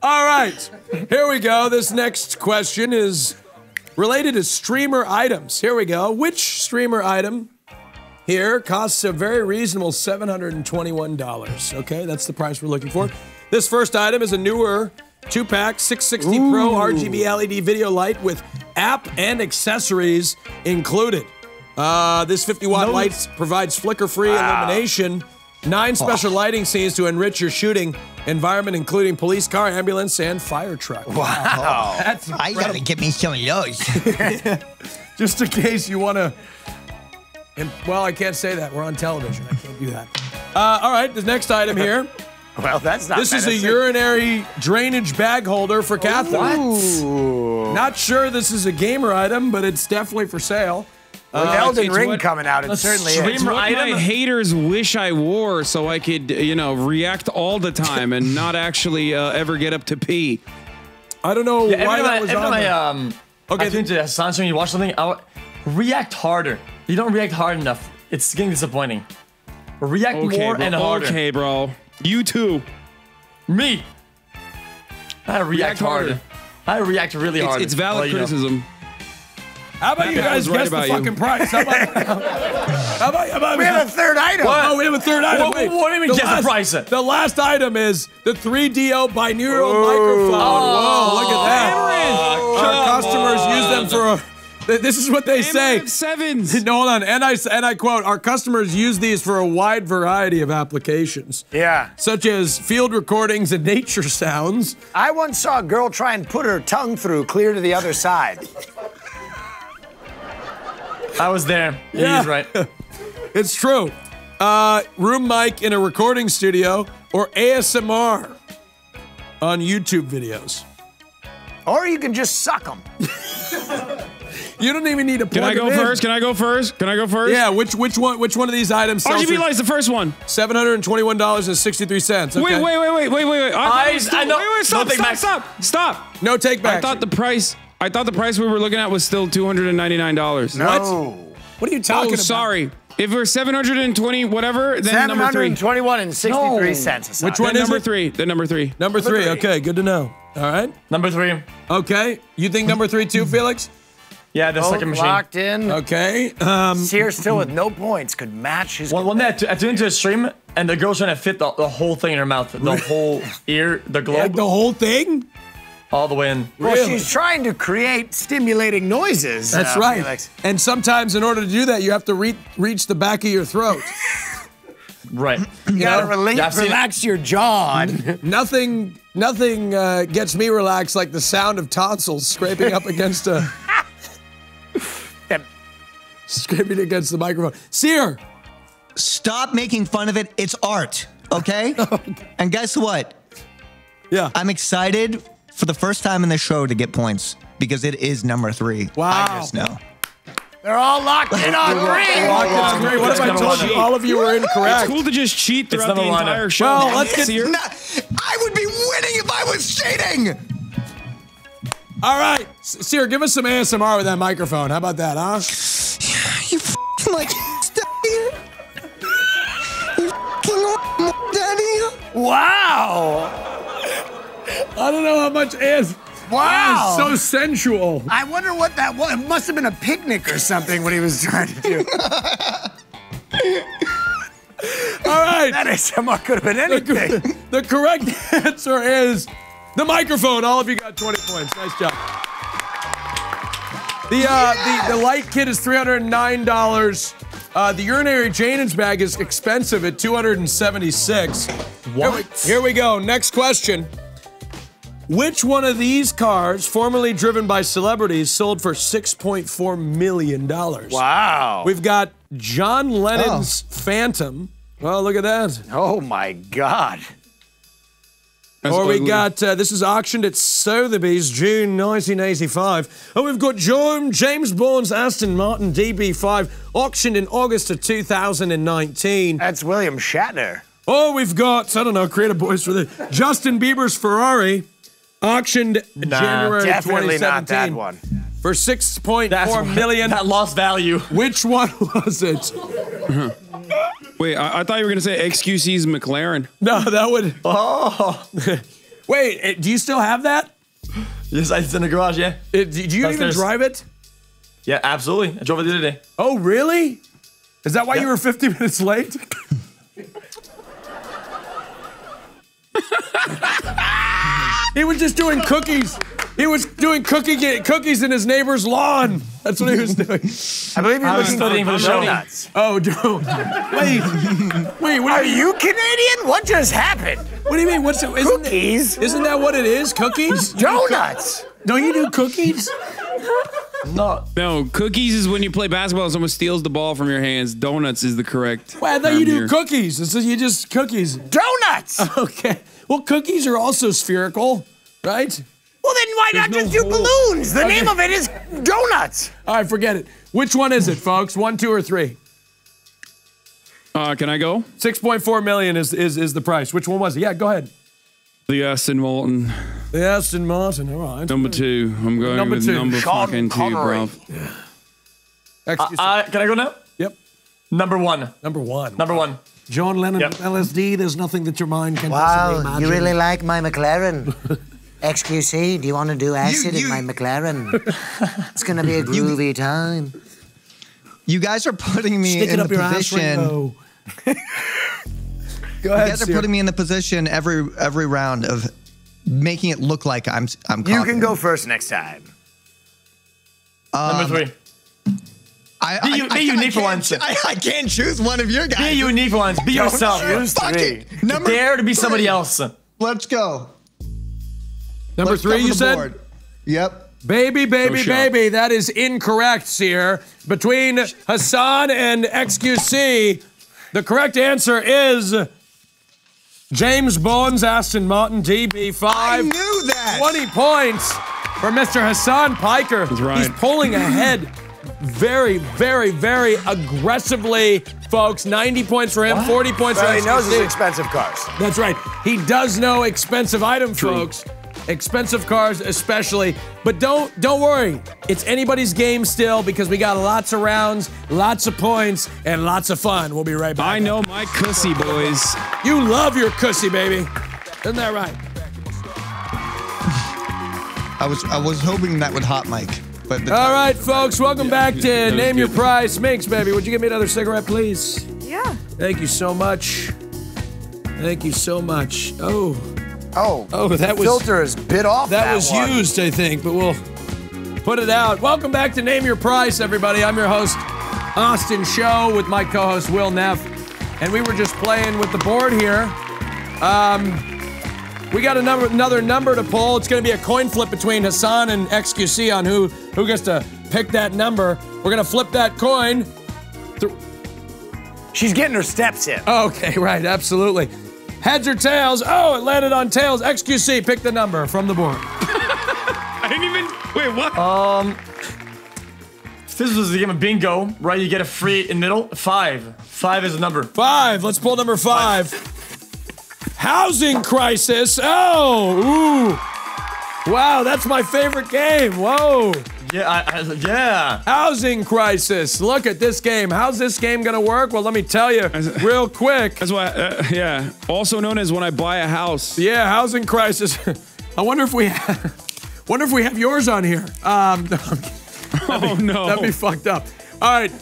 All right, here we go. This next question is related to streamer items. Here we go. Which streamer item here costs a very reasonable seven hundred twenty-one dollars. Okay, that's the price we're looking for. This first item is a newer two-pack six sixty Ooh. Pro R G B L E D video light with app and accessories included. Uh, this fifty watt no. light provides flicker-free wow. illumination, nine special oh. lighting scenes to enrich your shooting environment, including police car, ambulance, and fire truck. Wow, wow. That's incredible. I gotta get me some of those. Just in case you wanna. And, well, I can't say that. We're on television. I can't do that. Uh, all right, the next item here. Well, that's not This medicine. is a urinary drainage bag holder for catheters. What? Not sure this is a gamer item, but it's definitely for sale. With uh, Elden Ring what, coming out, it certainly is. It's what item? my haters wish I wore so I could, you know, react all the time and not actually uh, ever get up to pee. I don't know yeah, why that was on my, um, okay, I think to Hasan's when you watch something, I'll react harder. You don't react hard enough. It's getting disappointing. React okay, more bro. and harder. Okay, bro. You too. Me. I react, react harder. harder. I react really hard. It's, it's valid well, criticism. You know. How about you guys right guess the fucking you. price? How about, how about, how about we have a third item. What? Oh, we have a third item. What, Wait, what do you mean the guess last, the price? The last item is the three D O binaural oh. microphone. Oh. Whoa, look at that. Oh, Our customers on. use them for a... This is what they say. sevens. No, hold on. And I, and I quote, our customers use these for a wide variety of applications. Yeah. Such as field recordings and nature sounds. I once saw a girl try and put her tongue through clear to the other side. I was there. Yeah. He's right. It's true. Uh, room mic in a recording studio or A S M R on YouTube videos. Or you can just suck them. You don't even need to. Can I go first? Can I go first? Can I go first? Yeah. Which which one? Which one of these items? R G B lights. The first one. Seven hundred and twenty-one dollars and sixty-three cents. Okay. Wait, wait, wait, wait, wait, wait, wait. I, I, still, I know. Wait, wait, stop, no stop, back. stop, stop. No take back. I thought the price. I thought the price we were looking at was still two hundred and ninety-nine dollars. No. What? What are you talking oh, about? Sorry. If we're seven hundred and twenty whatever, then number three. Seven hundred twenty-one and sixty-three no. cents. Which one then is number it? three? Then number three. Number, number three. three. Okay, good to know. All right. Number three. Okay. You think number three too, Felix? Yeah, the second machine. Locked in. Okay. Um, Cyr still with no points could match his. One, one that I tuned into a stream and the girl's trying to fit the, the whole thing in her mouth, the whole ear, the globe. Like the whole thing? All the way in. Well, really? She's trying to create stimulating noises. That's uh, right. Felix. And sometimes in order to do that, you have to re reach the back of your throat. Right. You, you gotta know, relax, relax your jaw. And nothing, nothing uh, gets me relaxed like the sound of tonsils scraping up against a. Scraping against the microphone. Cyr! Stop making fun of it. It's art, okay? And guess what? Yeah. I'm excited for the first time in the show to get points because it is number three. Wow. I just know. They're all locked in on three. Locked in on three. What if I told you all of you were incorrect? It's cool to just cheat throughout the entire show. Well, let's get here. I would be winning if I was cheating. All right, Cyr, give us some A S M R with that microphone. How about that, huh? You f***ing like You f***ing daddy. Wow. I don't know how much A S M R Wow. So sensual. I wonder what that was. It must have been a picnic or something what he was trying to do. All right. That A S M R could have been anything. The, the correct answer is the microphone. All of you got twenty points. Nice job. The, uh, yes! the, the light kit is three hundred nine dollars. Uh, the urinary Janin's bag is expensive at two hundred seventy-six dollars. What? Here we, here we go. Next question. Which one of these cars, formerly driven by celebrities, sold for six point four million dollars? Wow. We've got John Lennon's oh. Phantom. Well, look at that. Oh, my God. That's or we ugly. got, uh, this is auctioned at Sotheby's, June nineteen eighty-five. And we've got James Bourne's Aston Martin D B five, auctioned in August of two thousand nineteen. That's William Shatner. Oh, we've got, I don't know, creative boys for this. Justin Bieber's Ferrari, auctioned nah, January twenty seventeen. Definitely not that one. For six point four million dollars. That lost value. Which one was it? Wait, I, I thought you were going to say xQc's McLaren. No, that would... Oh. Wait, do you still have that? Yes, it's in the garage, yeah. It, do you That's even theirs. drive it? Yeah, absolutely. I drove it the other day. Oh, really? Is that why yeah. you were fifty minutes late? He was just doing cookies. He was doing cookie cookies in his neighbor's lawn. That's what he was doing. I believe he was studying for the show nuts. Oh, dude. Wait, wait. What are you, you Canadian? What just happened? What do you mean? What's it? Isn't cookies? It, isn't that what it is? Cookies? Donuts. Don't you do cookies? No. No, cookies is when you play basketball and someone steals the ball from your hands. Donuts is the correct. Well, I thought you do here. cookies. It's just, you just cookies. Donuts! Okay. Well, cookies are also spherical, right? Well, then why There's not no just do hole. balloons? The okay. name of it is donuts. All right, forget it. Which one is it, folks? One, two, or three? Uh, can I go? six point four million dollars is, is, is the price. Which one was it? Yeah, go ahead. The Aston Martin. The Aston Martin, all right. Number two. I'm going number with two. number Sean fucking Connery. two, bro. Yeah. Uh, uh, can I go now? Yep. Number one. Number one. Number one. John Lennon yep. L S D, there's nothing that your mind can possibly imagine. Wow, you really like my McLaren. xQc, do you want to do acid you, you... in my McLaren? It's going to be a groovy you... time. You guys are putting me Stick in the position. Go ahead, you guys Cyr. are putting me in the position every every round of making it look like I'm I'm. You confident. can go first next time. Um, Number three. I, be I, be I, unique for once. I, I can't choose one of your guys. Be unique for once. Be yourself. Number Dare to be three. somebody else. Let's go. Number Let's three, you said? Board. Yep. Baby, baby, so baby. That is incorrect, Cyr. Between Hasan and xQc, the correct answer is James Bourne's Aston Martin D B five. I knew that. twenty points for Mister Hasan Piker. That's right. He's pulling ahead. Very, very, very aggressively, folks. ninety points for him, what? forty points well, for him. He knows his expensive cars. That's right. He does know expensive items, True. folks. Expensive cars especially. But don't don't worry. It's anybody's game still because we got lots of rounds, lots of points, and lots of fun. We'll be right back. I know my cussy, boys. You love your cussy, baby. Isn't that right? I was, I was hoping that would hot mic. All right, folks, welcome yeah, back to yeah, Name Your Price. Minx, baby, would you give me another cigarette, please? Yeah. Thank you so much. Thank you so much. Oh. Oh. Oh, that the was. filter is bit off. That, that was one. used, I think, but we'll put it out. Welcome back to Name Your Price, everybody. I'm your host, Austin Show, with my co-host, Will Neff. And we were just playing with the board here. Um. We got another, another number to pull. It's going to be a coin flip between Hasan and xQc on who, who gets to pick that number. We're going to flip that coin. She's getting her steps in. Okay, right, absolutely. Heads or tails? Oh, it landed on tails. xQc, pick the number from the board. I didn't even... Wait, what? Um, this was the game of bingo, right? You get a free in middle. Five. Five is the number. Five. Let's pull number five. five. Housing crisis. Oh, ooh. Wow, that's my favorite game. Whoa. Yeah, I, I, yeah. Housing crisis. Look at this game. How's this game gonna work? Well, let me tell you real quick. That's why, uh, yeah. Also known as when I buy a house. Yeah, housing crisis. I wonder if we, Wonder if we have yours on here. Um, oh, be, no. That'd be fucked up. All right.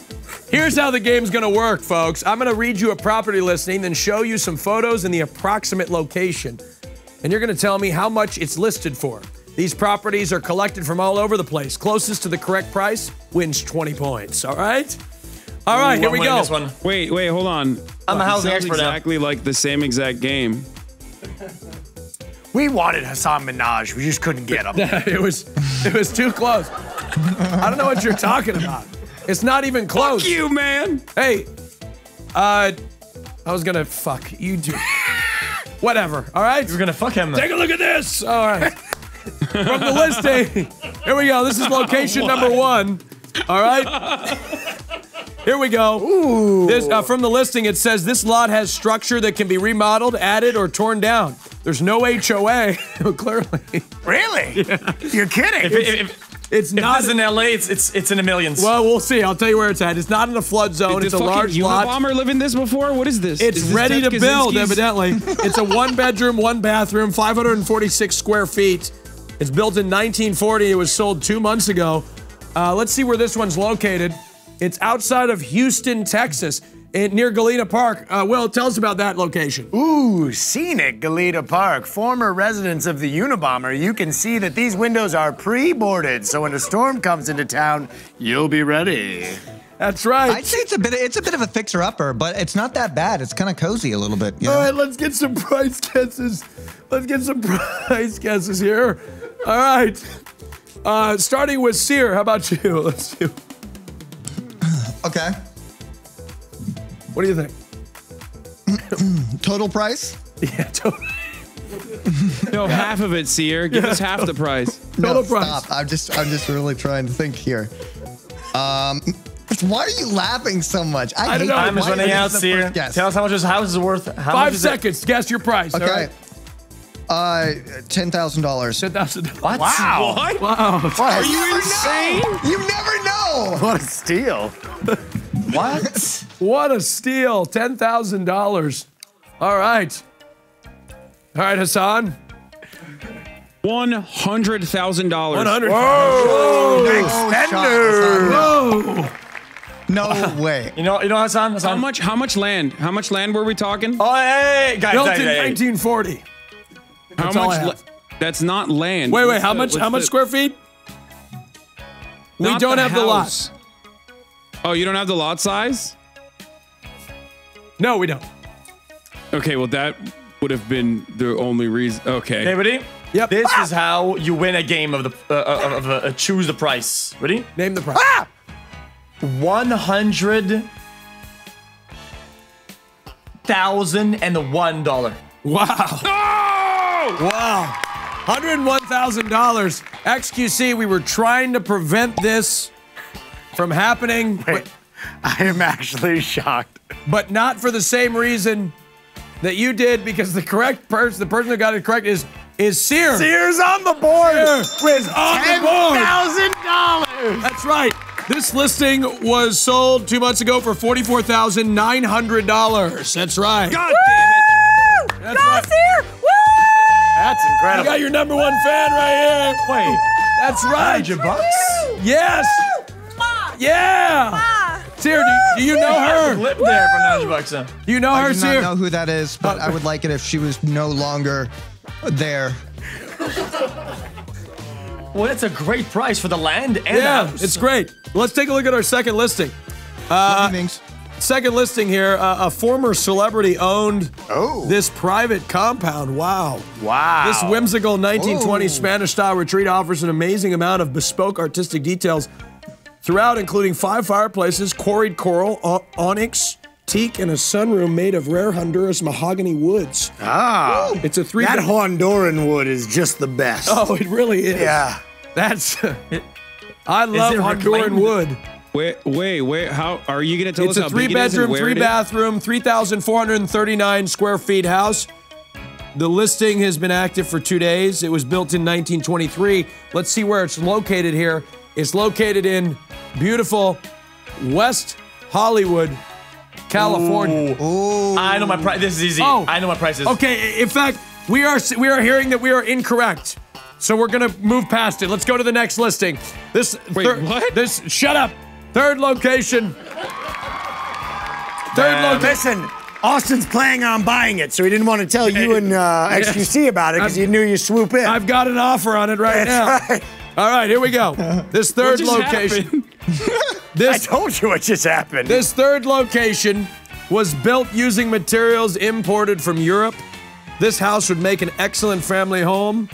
Here's how the game's going to work, folks. I'm going to read you a property listing, then show you some photos and the approximate location. And you're going to tell me how much it's listed for. These properties are collected from all over the place. Closest to the correct price wins twenty points. All right? All right, Ooh, here we go. This one. Wait, wait, hold on. I'm a housing expert now. Exactly like the same exact game. We wanted Hasan Minaj. We just couldn't get him. it was it was too close. I don't know what you're talking about. It's not even close. Fuck you, man. Hey, uh, I was going to fuck you, dude. Whatever, all right? You're going to fuck him. Then. Take a look at this. All right. From the listing. Here we go. This is location what? number one. All right? Here we go. Ooh. This, uh, from the listing, it says this lot has structure that can be remodeled, added, or torn down. There's no H O A, clearly. Really? Yeah. You're kidding. If, if, if, it's if not it's in L A, it's, it's it's in the millions. Well, we'll see. I'll tell you where it's at. It's not in a flood zone. Did it's a large lot. Did the fucking Unabomber live in this before? What is this? It's is this ready to build, evidently. It's a one-bedroom, one-bathroom, five hundred forty-six square feet. It's built in nineteen forty. It was sold two months ago. Uh, let's see where this one's located. It's outside of Houston, Texas, near Galena Park. Uh, Will, tell us about that location. Ooh, scenic Galena Park. Former residents of the Unabomber, you can see that these windows are pre-boarded, so when a storm comes into town, you'll be ready. That's right. I'd say it's a bit, it's a bit of a fixer-upper, but it's not that bad. It's kind of cozy a little bit. You know? All right, let's get some price guesses. Let's get some price guesses here. All right. Uh, starting with Cyr, how about you? Let's do Okay. What do you think? Total price? Yeah, total. No, half of it, Cyr. Give yeah, us half the price. Total no, price. Stop. I'm just, I'm just really trying to think here. Um, why are you laughing so much? I, I don't know. Time is running out, Cyr. Tell us how much this house is worth. How Five much seconds. It? Guess your price. Okay. All right. Uh, ten thousand dollars. Ten thousand. What? Wow. What? Wow. What? Are you, you insane? Know. You never know. What a steal. What? What a steal. Ten thousand dollars. All right. All right, Hasan. One hundred thousand dollars. One hundred. Whoa! Extender. Whoa. Whoa. No uh, way. You know, you know, Hasan. Hasan. How much? How much land? How much land were we talking? Oh, hey, hey guys. Built guys, in hey. nineteen forty. How That's much? That's not land. Wait, wait. What's how the, much? How the, much square feet? We don't the have house. the lots. Oh, you don't have the lot size? No, we don't. Okay, well that would have been the only reason. Okay. Okay, ready? Yep. This ah! is how you win a game of the uh, of uh, choose the price. Ready? Name the price. Ah! One hundred thousand and one dollar. Wow. Oh! Wow, one hundred one thousand dollars. X Q C, we were trying to prevent this from happening. Wait, but, I am actually shocked. But not for the same reason that you did, because the correct person, the person who got it correct is is Cyr. Cyr's on the board. Cyr is on the board. ten thousand dollars. That's right. This listing was sold two months ago for forty-four thousand nine hundred dollars. That's right. God Woo! damn it. That's Go, right. Cyr. Woo! That's incredible. You got your number one fan right here. Wait, that's right. one hundred bucks? Yes. Ma. Yeah. Ma. Cyr, do, do you know her? Lip there for one hundred bucks. Huh? Do you know her, Cyr? I do not know who that is, but I would like it if she was no longer there. Well, that's a great price for the land and yeah, the house. It's great. Let's take a look at our second listing. Uh, second listing here, uh, a former celebrity owned oh. this private compound. Wow. Wow. This whimsical nineteen twenties Spanish-style retreat offers an amazing amount of bespoke artistic details throughout, including five fireplaces, quarried coral, uh, onyx, teak, and a sunroom made of rare Honduras mahogany woods. Ah. Woo. It's a three- That Honduran wood is just the best. Oh, it really is. Yeah. That's... it, I love Honduran wood. Wait, wait, wait, how are you going to tell it's us how big it is? It's a three-bedroom, three-bathroom, three thousand four hundred thirty-nine square feet house. The listing has been active for two days. It was built in nineteen twenty-three. Let's see where it's located here. It's located in beautiful West Hollywood, California. Ooh. Ooh. I know my price. This is easy. Oh. I know my price is. Okay, in fact, we are, we are hearing that we are incorrect. so we're gonna move past it. Let's go to the next listing. This Wait, what? This shut up. Third location. Third location. Listen, Austin's planning on buying it, so he didn't want to tell you and uh, X Q C about it because you knew you swoop in. I've got an offer on it right That's now. Right. All right, here we go. This third location. This, I told you what just happened. This third location was built using materials imported from Europe. This house would make an excellent family home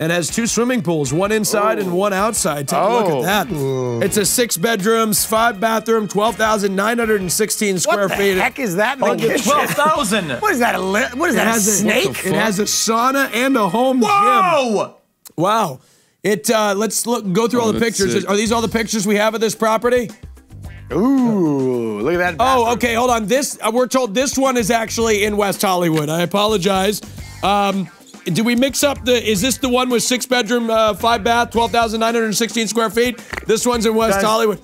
and has two swimming pools, one inside oh. and one outside. Take oh. a look at that. Ooh. It's a six bedrooms, five bathroom, twelve thousand nine hundred sixteen square feet. What the feet. heck is that in the kitchen? twelve thousand. What is that, a, what is that, a snake? It has a sauna and a home Whoa. gym. Whoa! Wow. It, uh, let's look, go through oh, all the pictures. Sick. Are these all the pictures we have of this property? Ooh, look at that bathroom. Oh, okay, hold on. This, uh, we're told this one is actually in West Hollywood. I apologize. Um, do we mix up the, is this the one with six bedroom, uh, five bath, twelve thousand nine hundred sixteen square feet? This one's in West guys, Hollywood.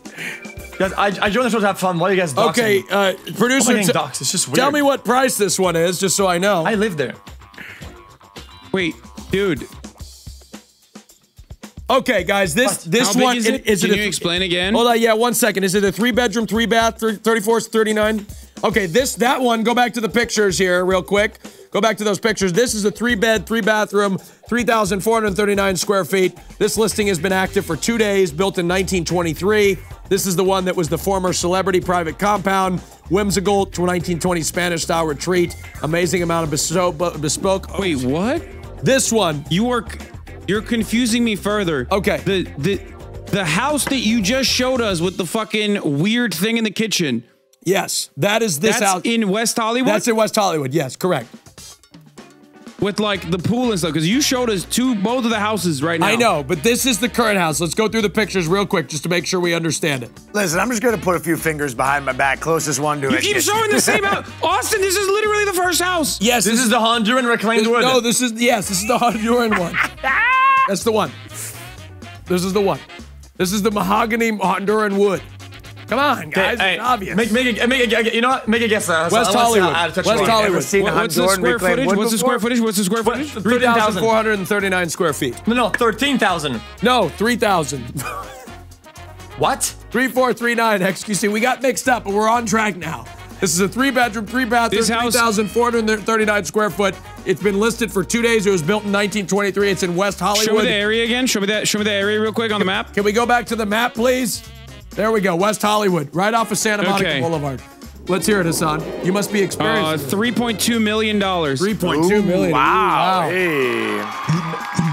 Guys, I, I joined this one to have fun. Why are you guys doxing? Okay, uh, producer, dox. It's just weird. Tell me what price this one is, just so I know. I live there. Wait, dude. Okay, guys, this this How one big is it? Is Can it you a, explain again? Hold on, yeah, one second. Is it a three bedroom, three bath, thirty-four, thirty-nine? Okay, this that one. Go back to the pictures here, real quick. Go back to those pictures. This is a three bed, three bathroom, three thousand four hundred thirty-nine square feet. This listing has been active for two days. Built in nineteen twenty-three. This is the one that was the former celebrity private compound. Whimsical nineteen twenties Spanish style retreat. Amazing amount of bespoke. bespoke. Wait, what? This one. You work. You're confusing me further. Okay. The the the house that you just showed us with the fucking weird thing in the kitchen. Yes, that is this house. That's in West Hollywood? That's in West Hollywood, yes, correct. With like the pool and stuff, because you showed us two, both of the houses right now. I know, but this is the current house. Let's go through the pictures real quick just to make sure we understand it. Listen, I'm just gonna put a few fingers behind my back, closest one to it. You keep showing the same house. Austin, this is literally the first house. Yes. This, this is the Honduran reclaimed wood. No, this is, yes, this is the Honduran one. That's the one. This is the one. This is the mahogany Honduran wood. Come on, guys. Hey, it's hey, obvious. Make, make, a, make a, you know what? Make a guess. Uh, West so Hollywood. West Hollywood. What, what's, the square footage? What's the square footage? What's the square footage? three thousand four hundred thirty-nine square feet. No, no, thirteen thousand. No, three thousand. What? three four three nine, X Q C. We got mixed up, but we're on track now. This is a three-bedroom, three-bathroom, three thousand four hundred thirty-nine square foot. It's been listed for two days. It was built in nineteen twenty-three. It's in West Hollywood. Show me the area again. Show me that. Show me the area real quick on the map. Can we go back to the map, please? There we go, West Hollywood, right off of Santa Monica okay. Boulevard. Let's hear it, Hasan. You must be experienced. Uh, three point two million dollars. three point two million dollars. Wow. Wow.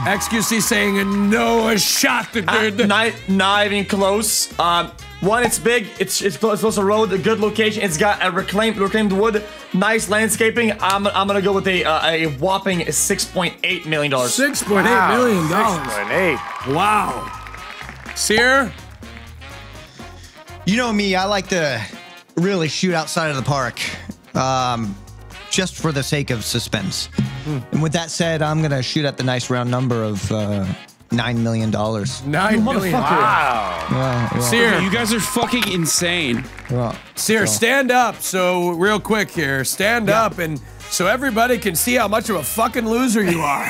Hey. X Q C saying, a no, a shot. The dude. Uh, not, not even close. Um, one, it's big. It's, it's close to the road, a good location. It's got a reclaimed, reclaimed wood, nice landscaping. I'm, I'm going to go with a, uh, a whopping six point eight million dollars. six point eight wow. million dollars. six point eight. Wow. Cyr? You know me, I like to really shoot outside of the park, um, just for the sake of suspense. Mm. And with that said, I'm gonna shoot at the nice round number of uh, nine million dollars. Nine oh, million! Wow! Yeah, yeah. Cyr, you guys are fucking insane. Yeah, Cyr, so. stand up. So real quick here, stand yeah. up, and so everybody can see how much of a fucking loser you are.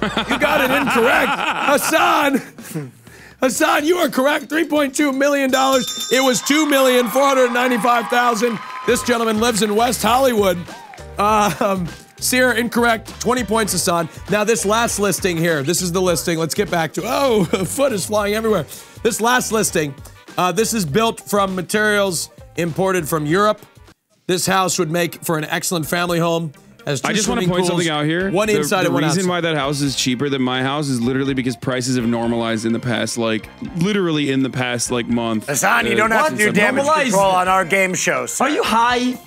You got it incorrect, Hasan. Hasan, you are correct. three point two million dollars. It was two million four hundred ninety-five thousand dollars. This gentleman lives in West Hollywood. Uh, um, Cyr, incorrect. twenty points, Hasan. Now, this last listing here. This is the listing. Let's get back to Oh, a foot is flying everywhere. This last listing. Uh, this is built from materials imported from Europe. This house would make for an excellent family home. I just want to point pools, something out here. One the, inside the and one outside. The reason why that house is cheaper than my house is literally because prices have normalized in the past, like, literally in the past, like, month. Hasan, uh, you don't have to do damage control on our game shows. Are you high?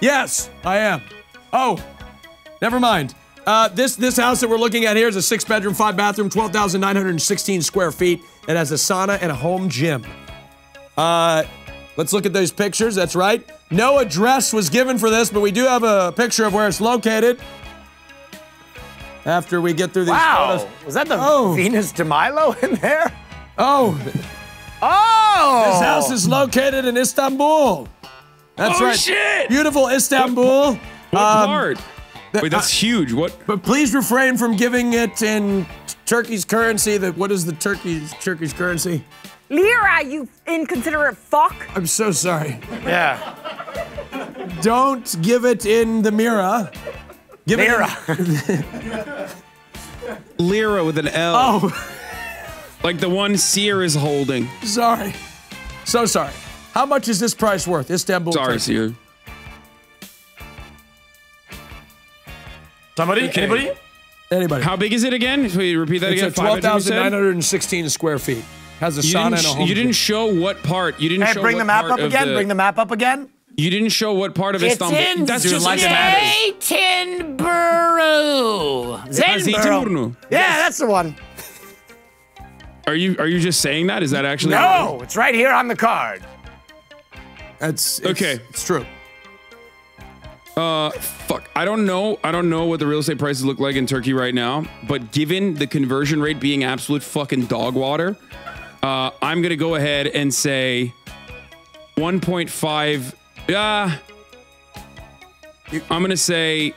Yes, I am. Oh, never mind. Uh, this, this house that we're looking at here is a six-bedroom, five-bathroom, twelve thousand nine hundred sixteen square feet. It has a sauna and a home gym. Uh, let's look at those pictures. That's right. No address was given for this, but we do have a picture of where it's located. After we get through these wow. photos. Was that the oh. Venus de Milo in there? Oh. Oh! This house is located in Istanbul. That's oh, right. Shit. Beautiful Istanbul. What, what um, part? Wait, that's uh, huge. What? But please refrain from giving it in Turkey's currency. That what is the Turkey's Turkey's currency? Lira, you inconsiderate fuck. I'm so sorry. Yeah. Don't give it in the Mira. Give Lira. It in Lira with an L. Oh. Like the one Cyr is holding. Sorry. So sorry. How much is this price worth? Istanbul. Sorry, Cyr. Somebody? Okay. Anybody? Anybody. How big is it again? So you repeat that it's again. It's twelve thousand nine hundred sixteen square feet. Has a sauna and a home. You didn't show what part. You didn't hey, show bring what the map part up again. The, bring the map up again. You didn't show what part of Istanbul. It's in That's just Zeytinburnu. Zeytinburnu. Yeah, that's the one. Are you are you just saying that? Is that actually? No, it's right here on the card. That's it's, okay. It's true. Uh, fuck. I don't know. I don't know what the real estate prices look like in Turkey right now. But given the conversion rate being absolute fucking dog water, uh, I'm gonna go ahead and say one point five. Yeah. Uh, I'm gonna say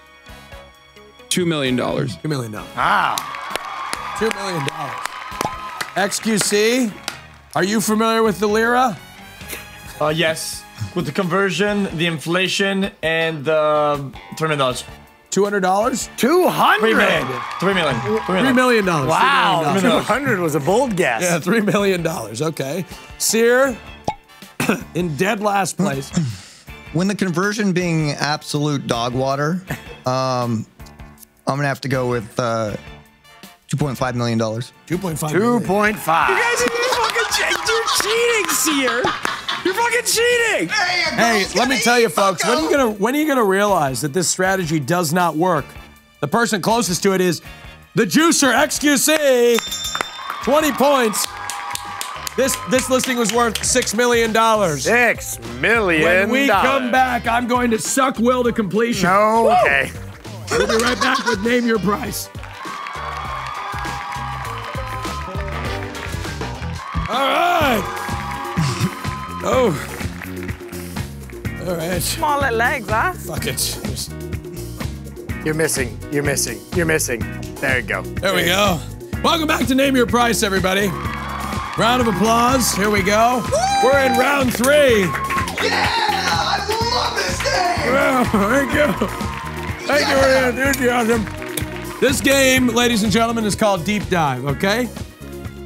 two million dollars. Two million dollars. Ah. Two million dollars. X Q C, are you familiar with the lira? Uh, yes, with the conversion, the inflation, and the terminals. Two hundred dollars? Two hundred? Three million. Three million dollars. Wow. Two hundred was a bold guess. Yeah, three million dollars. Okay. Cyr, in dead last place. When the conversion being absolute dog water, um, I'm gonna have to go with. Uh, two point five million dollars. two point five million dollars. two point five. You guys are fucking you're cheating, Cyr. You're fucking cheating. Hey, hey let me tell you, folks, when are you, gonna, when are you gonna realize that this strategy does not work? The person closest to it is the juicer, X Q C. twenty points. This, this listing was worth six million dollars. six million dollars. When we come back, I'm going to suck Will to completion. No, okay. We'll be right back with Name Your Price. All right. Oh. All right. Smaller legs, huh? Fuck it. You're missing. You're missing. You're missing. There you go. There, there we go. go. Welcome back to Name Your Price, everybody. Round of applause. Here we go. Woo! We're in round three. Yeah! I love this game! Well, thank you. Thank yeah. you for your enthusiasm. This game, ladies and gentlemen, is called Deep Dive, okay?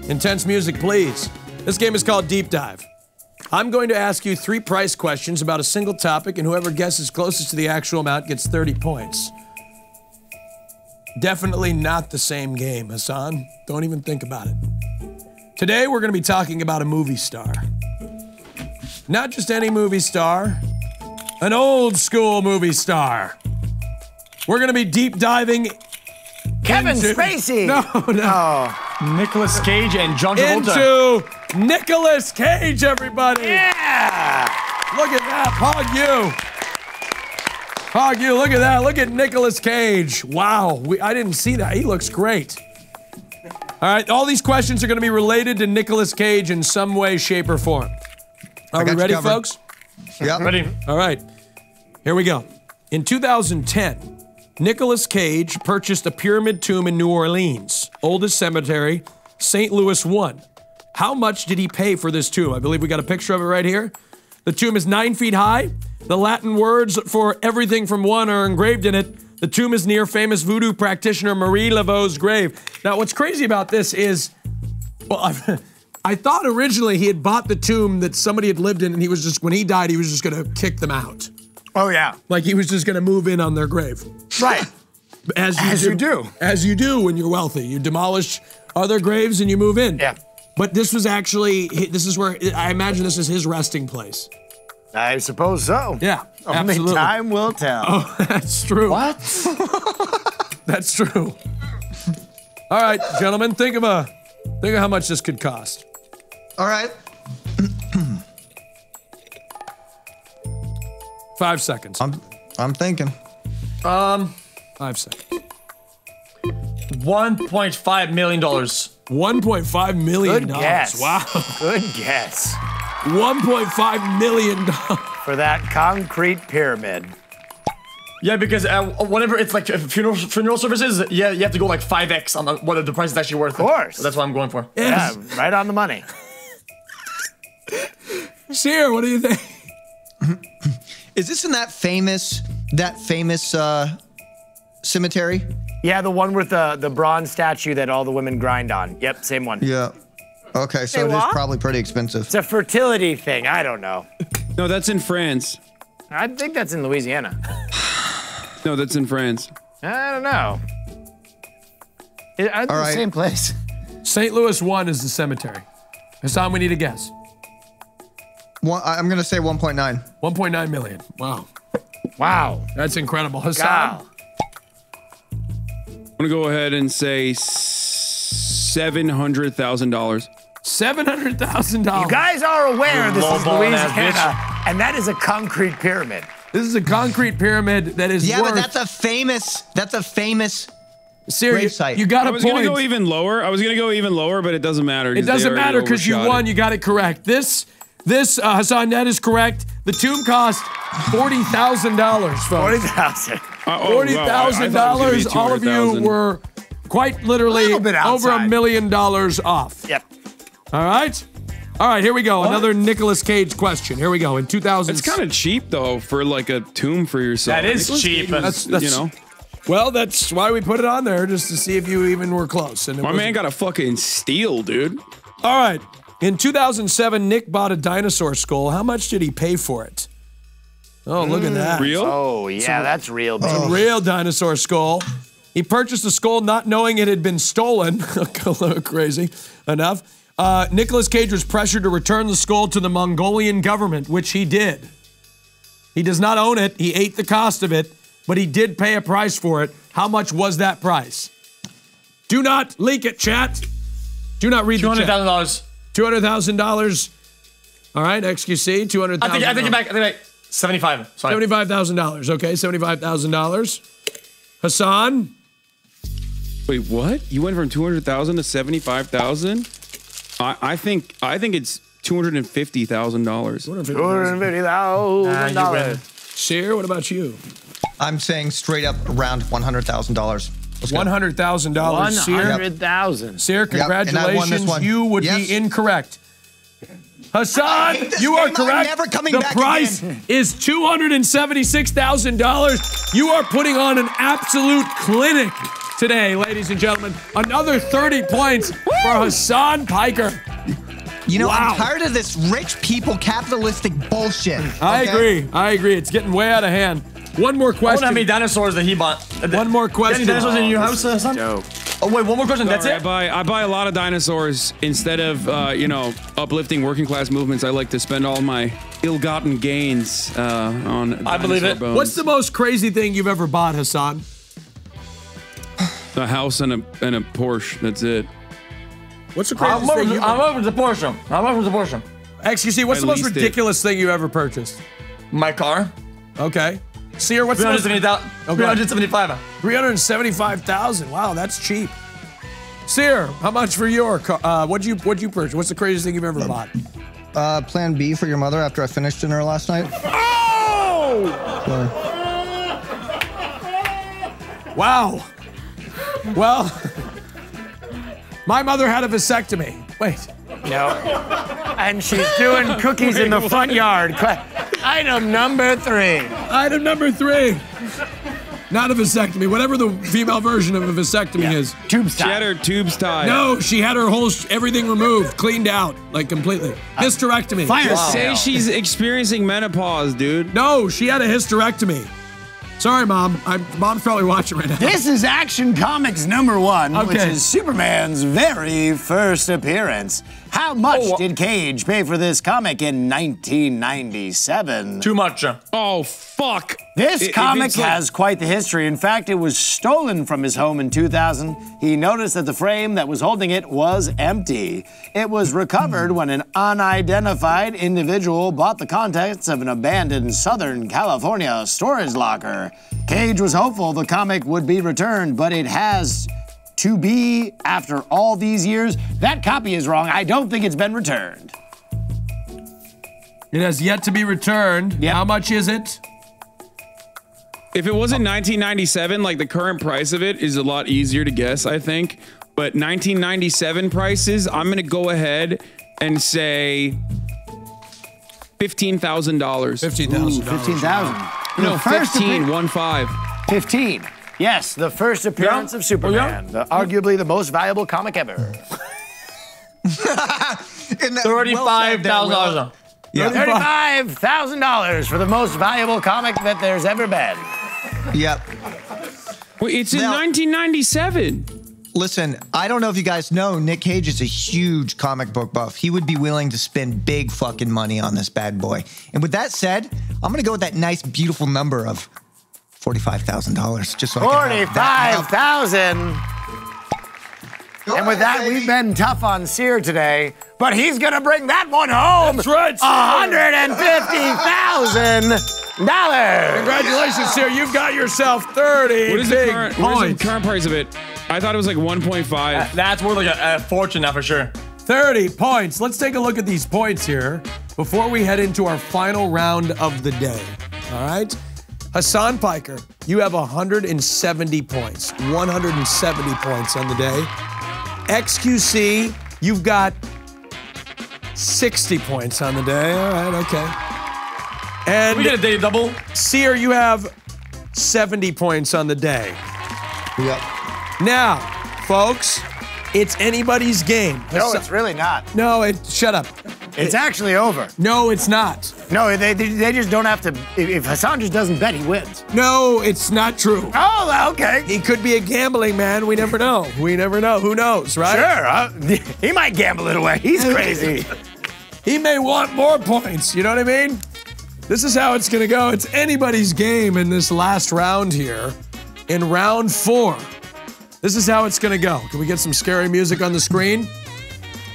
Intense music, please. This game is called Deep Dive. I'm going to ask you three price questions about a single topic, and whoever guesses closest to the actual amount gets thirty points. Definitely not the same game, Hasan. Don't even think about it. Today, we're going to be talking about a movie star. Not just any movie star, an old school movie star. We're going to be deep diving Kevin into... Spacey! No, no. Oh. Nicolas Cage and John Travolta. Into Nicolas Cage, everybody! Yeah! Look at that, hog you. Hog you, look at that, look at Nicolas Cage. Wow, we, I didn't see that, he looks great. All right, all these questions are gonna be related to Nicolas Cage in some way, shape, or form. Are we ready, folks? Yeah, ready. All right, here we go. In two thousand ten, Nicolas Cage purchased a pyramid tomb in New Orleans, oldest cemetery, Saint Louis one. How much did he pay for this tomb? I believe we got a picture of it right here. The tomb is nine feet high. The Latin words for everything from one are engraved in it. The tomb is near famous voodoo practitioner Marie Laveau's grave. Now, what's crazy about this is, well, I thought originally he had bought the tomb that somebody had lived in, and he was just, when he died, he was just gonna kick them out. Oh, yeah. Like he was just gonna move in on their grave. Right. As, you, as do, you do. As you do when you're wealthy. You demolish other graves and you move in. Yeah. But this was actually, this is where, I imagine this is his resting place. I suppose so. Yeah, Only absolutely. time will tell. Oh, that's true. What? That's true. All right, gentlemen, think of a, think of how much this could cost. All right. Five seconds. I'm, I'm thinking. Um, five seconds. one point five million dollars. one point five million dollars. Good guess. Wow. Good guess. one point five million dollars. For that concrete pyramid. Yeah, because uh, whenever it's like funeral funeral services, yeah, you have to go like five X on the, what the price is actually worth. Of course. So that's what I'm going for. Yes. Yeah, right on the money. Cyr, what do you think? Is this in that famous, that famous uh, cemetery? Yeah, the one with the, the bronze statue that all the women grind on. Yep, same one. Yeah. Okay, so it is probably pretty expensive. It's a fertility thing. I don't know. No, that's in France. I think that's in Louisiana. No, that's in France. I don't know. It, I think all right. The same place. Saint Louis one is the cemetery. Hasan, we need a guess. One, I'm going to say one point nine. one point nine million. Wow. Wow. That's incredible. Hasan. Wow. I'm going to go ahead and say seven hundred thousand dollars. seven hundred thousand dollars. You guys are aware this is Louisiana, and that is a concrete pyramid. This is a concrete pyramid that is yeah, worth... Yeah, but that's a famous, that's a famous grave site. You got a point. I was going to go even lower. I was going to go even lower, but it doesn't matter. It doesn't matter because you won. It. You got it correct. This, this uh, Hasan, that is correct. The tomb cost forty thousand dollars, folks. forty thousand dollars. Uh, oh, forty thousand dollars. Wow. All of you were quite literally a over a million dollars off. Yep. All right. All right, here we go. What? Another Nicolas Cage question. Here we go. In two thousand, it's kind of cheap though for like a tomb for yourself. That is cheap. That's, that's, you know. Well, that's why we put it on there just to see if you even were close. And it my wasn't. Man got a fucking steal, dude. All right. In two thousand seven, Nick bought a dinosaur skull. How much did he pay for it? Oh, look mm, at that. Real? Oh, yeah, a, that's real. Baby. It's a real dinosaur skull. He purchased the skull not knowing it had been stolen. A little crazy enough. Uh, Nicolas Cage was pressured to return the skull to the Mongolian government, which he did. He does not own it. He ate the cost of it, but he did pay a price for it. How much was that price? Do not leak it, chat. Do not read the chat. two hundred thousand dollars. two hundred thousand dollars. All right, X Q C, two hundred thousand dollars. I think, I think you're back. I think you're back. seventy-five. Sorry. seventy-five thousand dollars. Okay, seventy-five thousand dollars. Hasan? Wait, what? You went from two hundred thousand dollars to seventy-five thousand dollars? I, I think I think it's two hundred and fifty thousand dollars. Two hundred and fifty thousand dollars. Cyr, what about you? I'm saying straight up around one hundred thousand dollars. One hundred thousand dollars. One hundred thousand. Cyr, congratulations. Yep. You would yes. be incorrect. Hasan, you are correct. Never coming the back price again. Is two hundred and seventy-six thousand dollars. You are putting on an absolute clinic today, ladies and gentlemen. Another thirty points for Hasan Piker. You know, wow. I'm tired of this rich people capitalistic bullshit. Okay? I agree. I agree. It's getting way out of hand. One more question. I don't have any dinosaurs that he bought. One more question. Any dinosaurs oh, in your house, Hasan? Dope. Oh, wait, one more question. Sorry, that's it? I buy, I buy a lot of dinosaurs. Instead of, uh, you know, uplifting working class movements, I like to spend all my ill-gotten gains uh, on I believe it. Bones. What's the most crazy thing you've ever bought, Hasan? A house and a and a Porsche. That's it. What's the craziest thing? You I'm over the Porsche. I'm over the Porsche. X Q C, what's I the most ridiculous it. Thing you ever purchased? My car. Okay. Cyr, what's the most? three hundred seventy-five thousand dollars. three hundred seventy-five thousand dollars. Wow, that's cheap. Cyr, how much for your car? Uh, what'd you what'd you purchase? What's the craziest thing you've ever bought? Uh, Plan B for your mother after I finished dinner last night. Oh! Sorry. Wow. Well, my mother had a vasectomy. Wait. No. And she's doing cookies Wait, in the what? front yard. Item number three. Item number three. Not a vasectomy. Whatever the female version of a vasectomy yeah. is. Tubes tied. She had her tubes tied. No, she had her whole, everything removed, cleaned out, like completely. Hysterectomy. Fire wow. Say she's experiencing menopause, dude. No, she had a hysterectomy. Sorry, Mom. I'm, Mom's probably watching right now. This is Action Comics number one, okay. which is Superman's very first appearance. How much oh, did Cage pay for this comic in nineteen ninety-seven? Too much. Oh, fuck. This it, comic it like has quite the history. In fact, it was stolen from his home in two thousand. He noticed that the frame that was holding it was empty. It was recovered when an unidentified individual bought the contents of an abandoned Southern California storage locker. Cage was hopeful the comic would be returned, but it has to be after all these years. That copy is wrong. I don't think it's been returned. It has yet to be returned. Yep. How much is it? If it wasn't nineteen ninety-seven, like the current price of it is a lot easier to guess, I think. But nineteen ninety-seven prices, I'm going to go ahead and say fifteen thousand dollars. fifteen thousand dollars. fifteen thousand dollars. No, fifteen, one five. fifteen. Yes, the first appearance yeah. of Superman, yeah. the, arguably the most valuable comic ever. thirty-five thousand dollars. Yeah. thirty-five thousand dollars for the most valuable comic that there's ever been. Yep. Wait, it's in now, nineteen ninety-seven. Listen, I don't know if you guys know, Nick Cage is a huge comic book buff. He would be willing to spend big fucking money on this bad boy. And with that said, I'm going to go with that nice, beautiful number of forty-five thousand dollars. Just so forty-five thousand dollars. And with that, we've been tough on Cyr today, but he's gonna bring that one home. That's right, one hundred fifty thousand dollars. Congratulations, Cyr. You've got yourself thirty. What is the current, what is the current price of it? I thought it was like one point five. Uh, that's worth like a, a fortune now for sure. thirty points. Let's take a look at these points here before we head into our final round of the day. All right. Hasan Piker, you have one hundred seventy points. one hundred seventy points on the day. X Q C, you've got sixty points on the day. All right, okay. And we get a day double. Cyr, you have seventy points on the day. Yep. Now, folks, it's anybody's game. No, Has it's really not. No, it. Shut up. It's it, actually over. No, it's not. No, they, they, they just don't have to. If, if Hasan just doesn't bet, he wins. No, it's not true. Oh, okay. He could be a gambling man. We never know. We never know. Who knows, right? Sure. Uh, he might gamble it away. He's crazy. He may want more points. You know what I mean? This is how it's going to go. It's anybody's game in this last round here. In round four, this is how it's going to go. Can we get some scary music on the screen?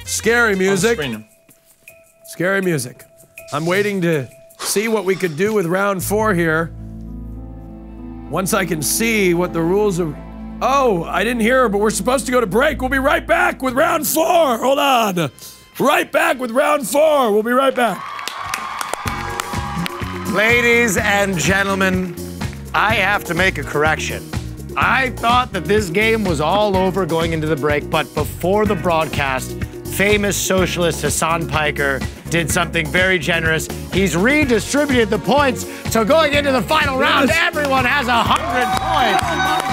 Scary music. On the screen. Scary music. I'm waiting to see what we could do with round four here. Once I can see what the rules are. Oh, I didn't hear her, but we're supposed to go to break. We'll be right back with round four. Hold on. Right back with round four. We'll be right back. Ladies and gentlemen, I have to make a correction. I thought that this game was all over going into the break, but before the broadcast, famous socialist Hasan Piker did something very generous. He's redistributed the points, so going into the final round, yes. everyone has a hundred points.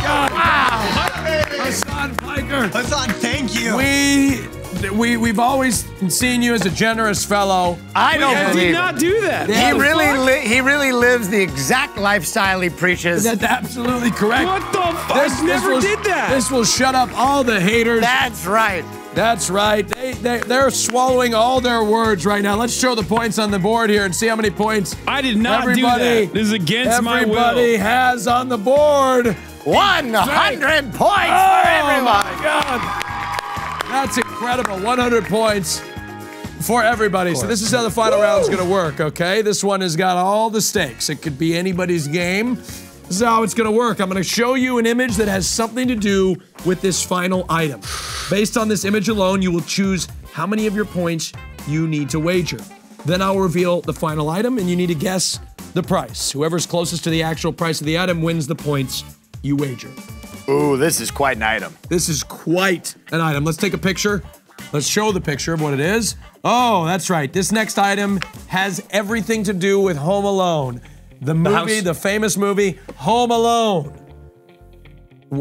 Oh my God! Wow! Hasan Piker. Hasan, thank you. We, we, we've always seen you as a generous fellow. I don't I believe. I did not do that. He the really, li he really lives the exact lifestyle he preaches. That's absolutely correct. What the fuck? This, never this will, did that. This will shut up all the haters. That's right. That's right. They, they, they're swallowing all their words right now. Let's show the points on the board here and see how many points. I did not everybody, do that. This is against my will. Everybody has on the board. one hundred right. points oh, for everybody. Oh, my God. That's incredible. one hundred points for everybody. So this is how the final Woo. round's going to work, okay? This one has got all the stakes. It could be anybody's game. This is how it's going to work. I'm going to show you an image that has something to do with this final item. Based on this image alone, you will choose how many of your points you need to wager. Then I'll reveal the final item, and you need to guess the price. Whoever's closest to the actual price of the item wins the points you wager. Ooh, this is quite an item. This is quite an item. Let's take a picture. Let's show the picture of what it is. Oh, that's right. This next item has everything to do with Home Alone. The movie, the, the famous movie, Home Alone.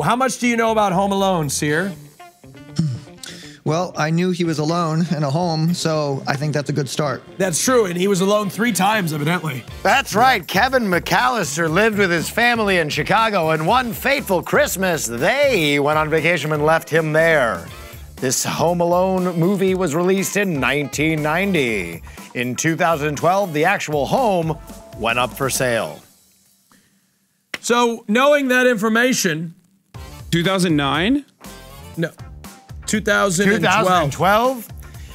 How much do you know about Home Alone, Cyr? Well, I knew he was alone in a home, so I think that's a good start. That's true, and he was alone three times, evidently. That's right. Kevin McCallister lived with his family in Chicago, and one fateful Christmas, they went on vacation and left him there. This Home Alone movie was released in nineteen ninety. In two thousand twelve, the actual home went up for sale. So, knowing that information... two thousand nine? No. two thousand twelve. two thousand twelve?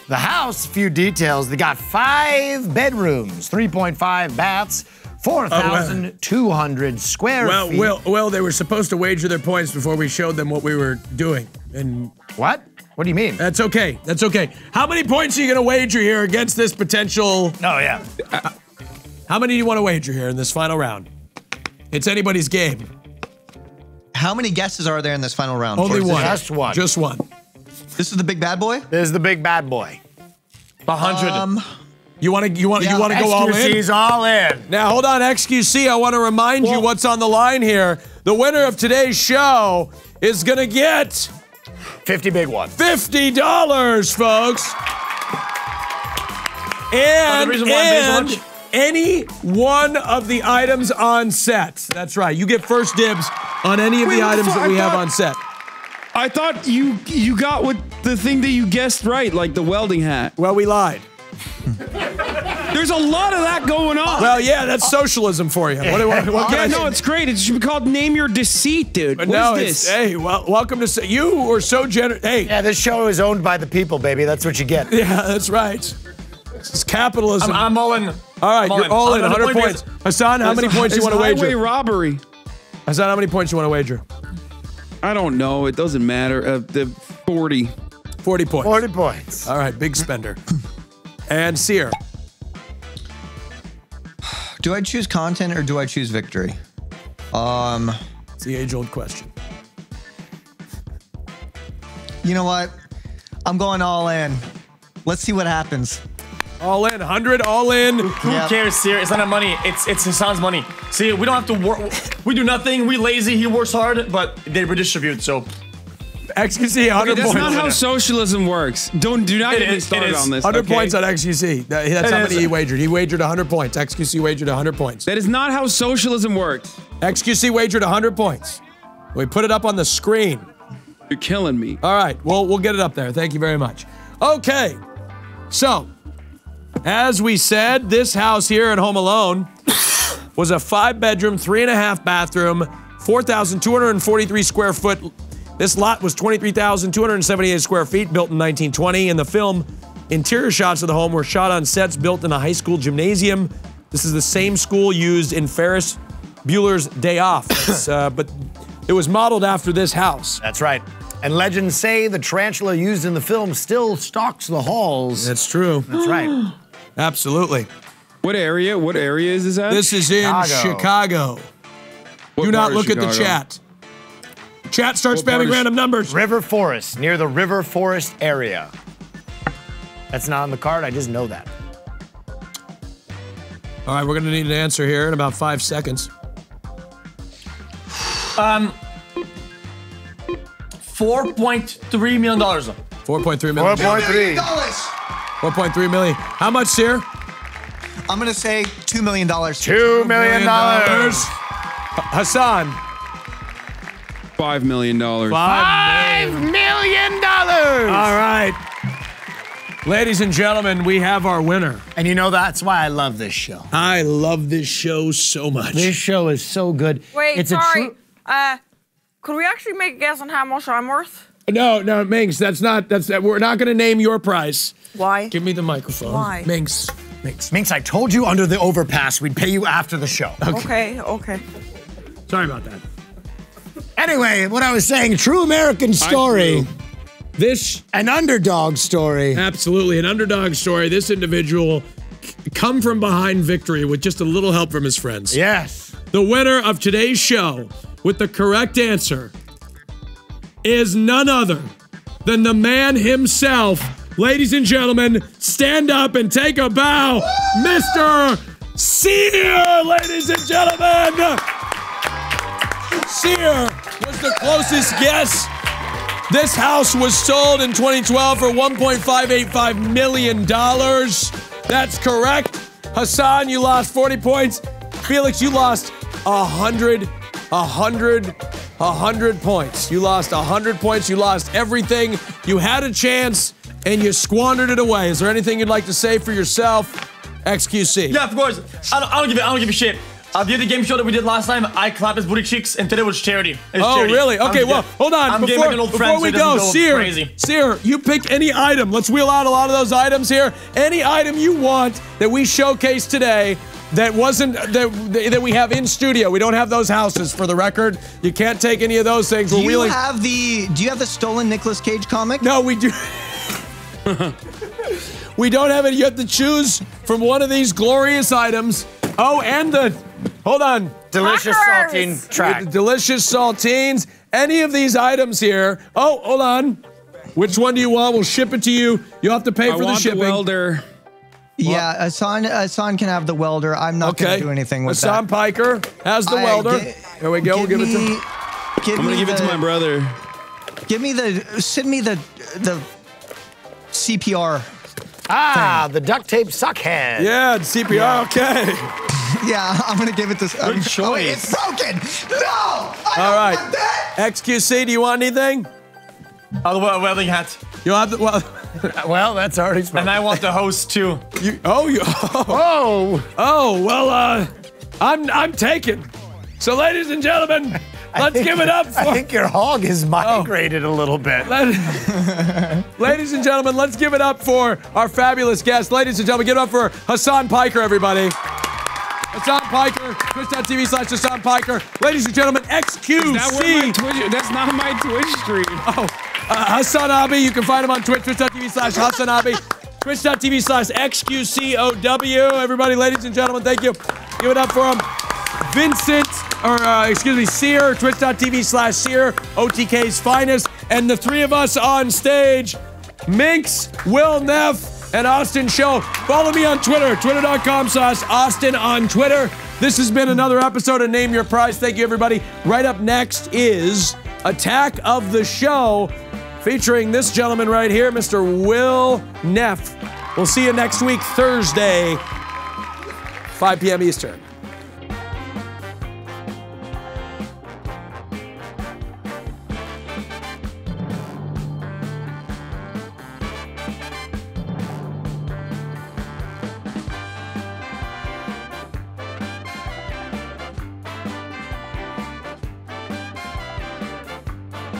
The house, few details, they got five bedrooms, three point five baths, four thousand two hundred oh, well. square well, feet. Well, well, they were supposed to wager their points before we showed them what we were doing. And what? What do you mean? That's okay. That's okay. How many points are you going to wager here against this potential... Oh, yeah. Uh, How many do you want to wager here in this final round? It's anybody's game. How many guesses are there in this final round? Only one. Just one. Just one. This is the big bad boy? This is the big bad boy. A hundred. Um, you want to you want yeah, you want to go all in? X Q C's all in. Now hold on, X Q C. I want to remind well, you what's on the line here. The winner of today's show is gonna get fifty big one. Fifty dollars, folks. And, and any one of the items on set. That's right. You get first dibs on any of Wait, the items that we I have thought, on set. I thought you you got what the thing that you guessed right, like the welding hat. Well, we lied. There's a lot of that going on. Well, yeah, that's uh, socialism for you. What, what, what yeah, no, it's great. It should be called Name Your Deceit, dude. But what no, is this? It's, hey, well, welcome to... You are so generous. Hey. Yeah, this show is owned by the people, baby. That's what you get. Yeah, that's right. It's capitalism. I'm, I'm all in. All right, all you're in. all in. one hundred points. Hasan, how many points do you want to wager? Highway robbery. Hasan, how many points do you want to wager? I don't know. It doesn't matter. Uh, the forty. Forty points. Forty points. All right, big spender. And Cyr. Do I choose content or do I choose victory? Um, it's the age-old question. You know what? I'm going all in. Let's see what happens. All in, one hundred, all in. Who yep. cares, Cyr? It's not our money. It's it's Hasan's money. See, we don't have to work. We do nothing. We lazy. He works hard, but they redistribute. So, X Q C, one hundred points. That's not how socialism works. Don't do not get me started on this. one hundred points on X Q C. That, that's how many he wagered. He wagered one hundred points. X Q C wagered one hundred points. That is not how socialism works. X Q C wagered one hundred points. We put it up on the screen. You're killing me. All right, well we'll get it up there. Thank you very much. Okay, so. As we said, this house here at Home Alone was a five-bedroom, three-and-a-half bathroom, four thousand two hundred forty-three square foot. This lot was twenty-three thousand two hundred seventy-eight square feet, built in nineteen twenty. In the film, interior shots of the home were shot on sets built in a high school gymnasium. This is the same school used in Ferris Bueller's Day Off, uh, but it was modeled after this house. That's right. And legends say the tarantula used in the film still stalks the halls. That's true. That's right. Absolutely. What area? What area is this at? This is in Chicago. Chicago. Do not look at the chat. Chat starts spamming random numbers. River Forest, near the River Forest area. That's not on the card, I just know that. All right, we're gonna need an answer here in about five seconds. Um. four point three million dollars. four point three million dollars. four point three. four point three million dollars. How much, Cyr? I'm going to say two million dollars. two million dollars. Hasan. five million dollars. five million dollars. All right. Ladies and gentlemen, we have our winner. And you know, that's why I love this show. I love this show so much. This show is so good. Wait, it's sorry. A uh... Could we actually make a guess on how much I'm worth? No, no, Minx, that's not, that's, that, we're not gonna name your price. Why? Give me the microphone. Why? Minx, Minx. Minx, I told you under the overpass, we'd pay you after the show. Okay, okay. okay. Sorry about that. Anyway, what I was saying, true American story. This. An underdog story. Absolutely, an underdog story. This individual come from behind victory with just a little help from his friends. Yes. The winner of today's show with the correct answer is none other than the man himself. Ladies and gentlemen, stand up and take a bow, Woo! Mister Cyr, ladies and gentlemen. Cyr was the closest guess. This house was sold in twenty twelve for one point five eight five million dollars. That's correct. Hasan, you lost forty points. Felix, you lost one hundred points. A hundred, a hundred points. You lost a hundred points. You lost everything. You had a chance and you squandered it away. Is there anything you'd like to say for yourself, X Q C? Yeah, of course. I don't, I don't give it. I don't give a shit. Uh, the other game show that we did last time, I clapped his booty cheeks, and today was charity. It's oh, charity. Really? Okay, I'm, well, hold on. I'm before, an old friend, before we so go, go Cyr, crazy. Cyr, you pick any item. Let's wheel out a lot of those items here. Any item you want that we showcase today. That wasn't, that, that we have in studio. We don't have those houses, for the record. You can't take any of those things. Do We're you wheeling. have the, do you have the stolen Nicolas Cage comic? No, we do. We don't have it. You have to choose from one of these glorious items. Oh, and the Hold on. Delicious Crackers. Saltine track. Delicious saltines. Any of these items here. Oh, hold on. Which one do you want? We'll ship it to you. You'll have to pay I for the shipping. I want the welder. Yeah, Hasan, Hasan can have the welder. I'm not okay. going to do anything with Hasan that. Hasan Piker has the I, welder. There we go. We'll give me, it to him. I'm going to give the, it to my brother. Give me the, send me the, the C P R. Ah, thing. The duct tape suckhead. Yeah, C P R, yeah. Okay. Yeah, I'm gonna give it this. Um, Good choice. Oh, wait, it's broken. No. I All right. Don't want that. X Q C, do you want anything? Oh, the welding hat. You have the well. Well, that's already spoken. And I want the host too. You, oh, you. Oh. Oh. Oh well, uh, I'm I'm taken. So, ladies and gentlemen, let's think, give it up. For, I think your hog has migrated oh. a little bit. Let, ladies and gentlemen, let's give it up for our fabulous guest. Ladies and gentlemen, give it up for Hasan Piker, everybody. Hasan Piker, twitch.tv slash Hasan Piker. Ladies and gentlemen, X Q C. That's not, my Twitch, that's not my Twitch stream. Oh, uh, Hasan Abi, you can find him on Twitch, twitch.tv slash Hasan Abi, twitch.tv slash XQCOW. Everybody, ladies and gentlemen, thank you. Give it up for him. Vincent, or uh, excuse me, Cyr, twitch.tv slash Cyr, O T K's finest. And the three of us on stage, Minx, Will Neff, and Austin Show. Follow me on Twitter, twitter.com slash Austin on Twitter. This has been another episode of Name Your Prize. Thank you, everybody. Right up next is Attack of the Show, featuring this gentleman right here, Mister Will Neff. We'll see you next week, Thursday, five p m Eastern.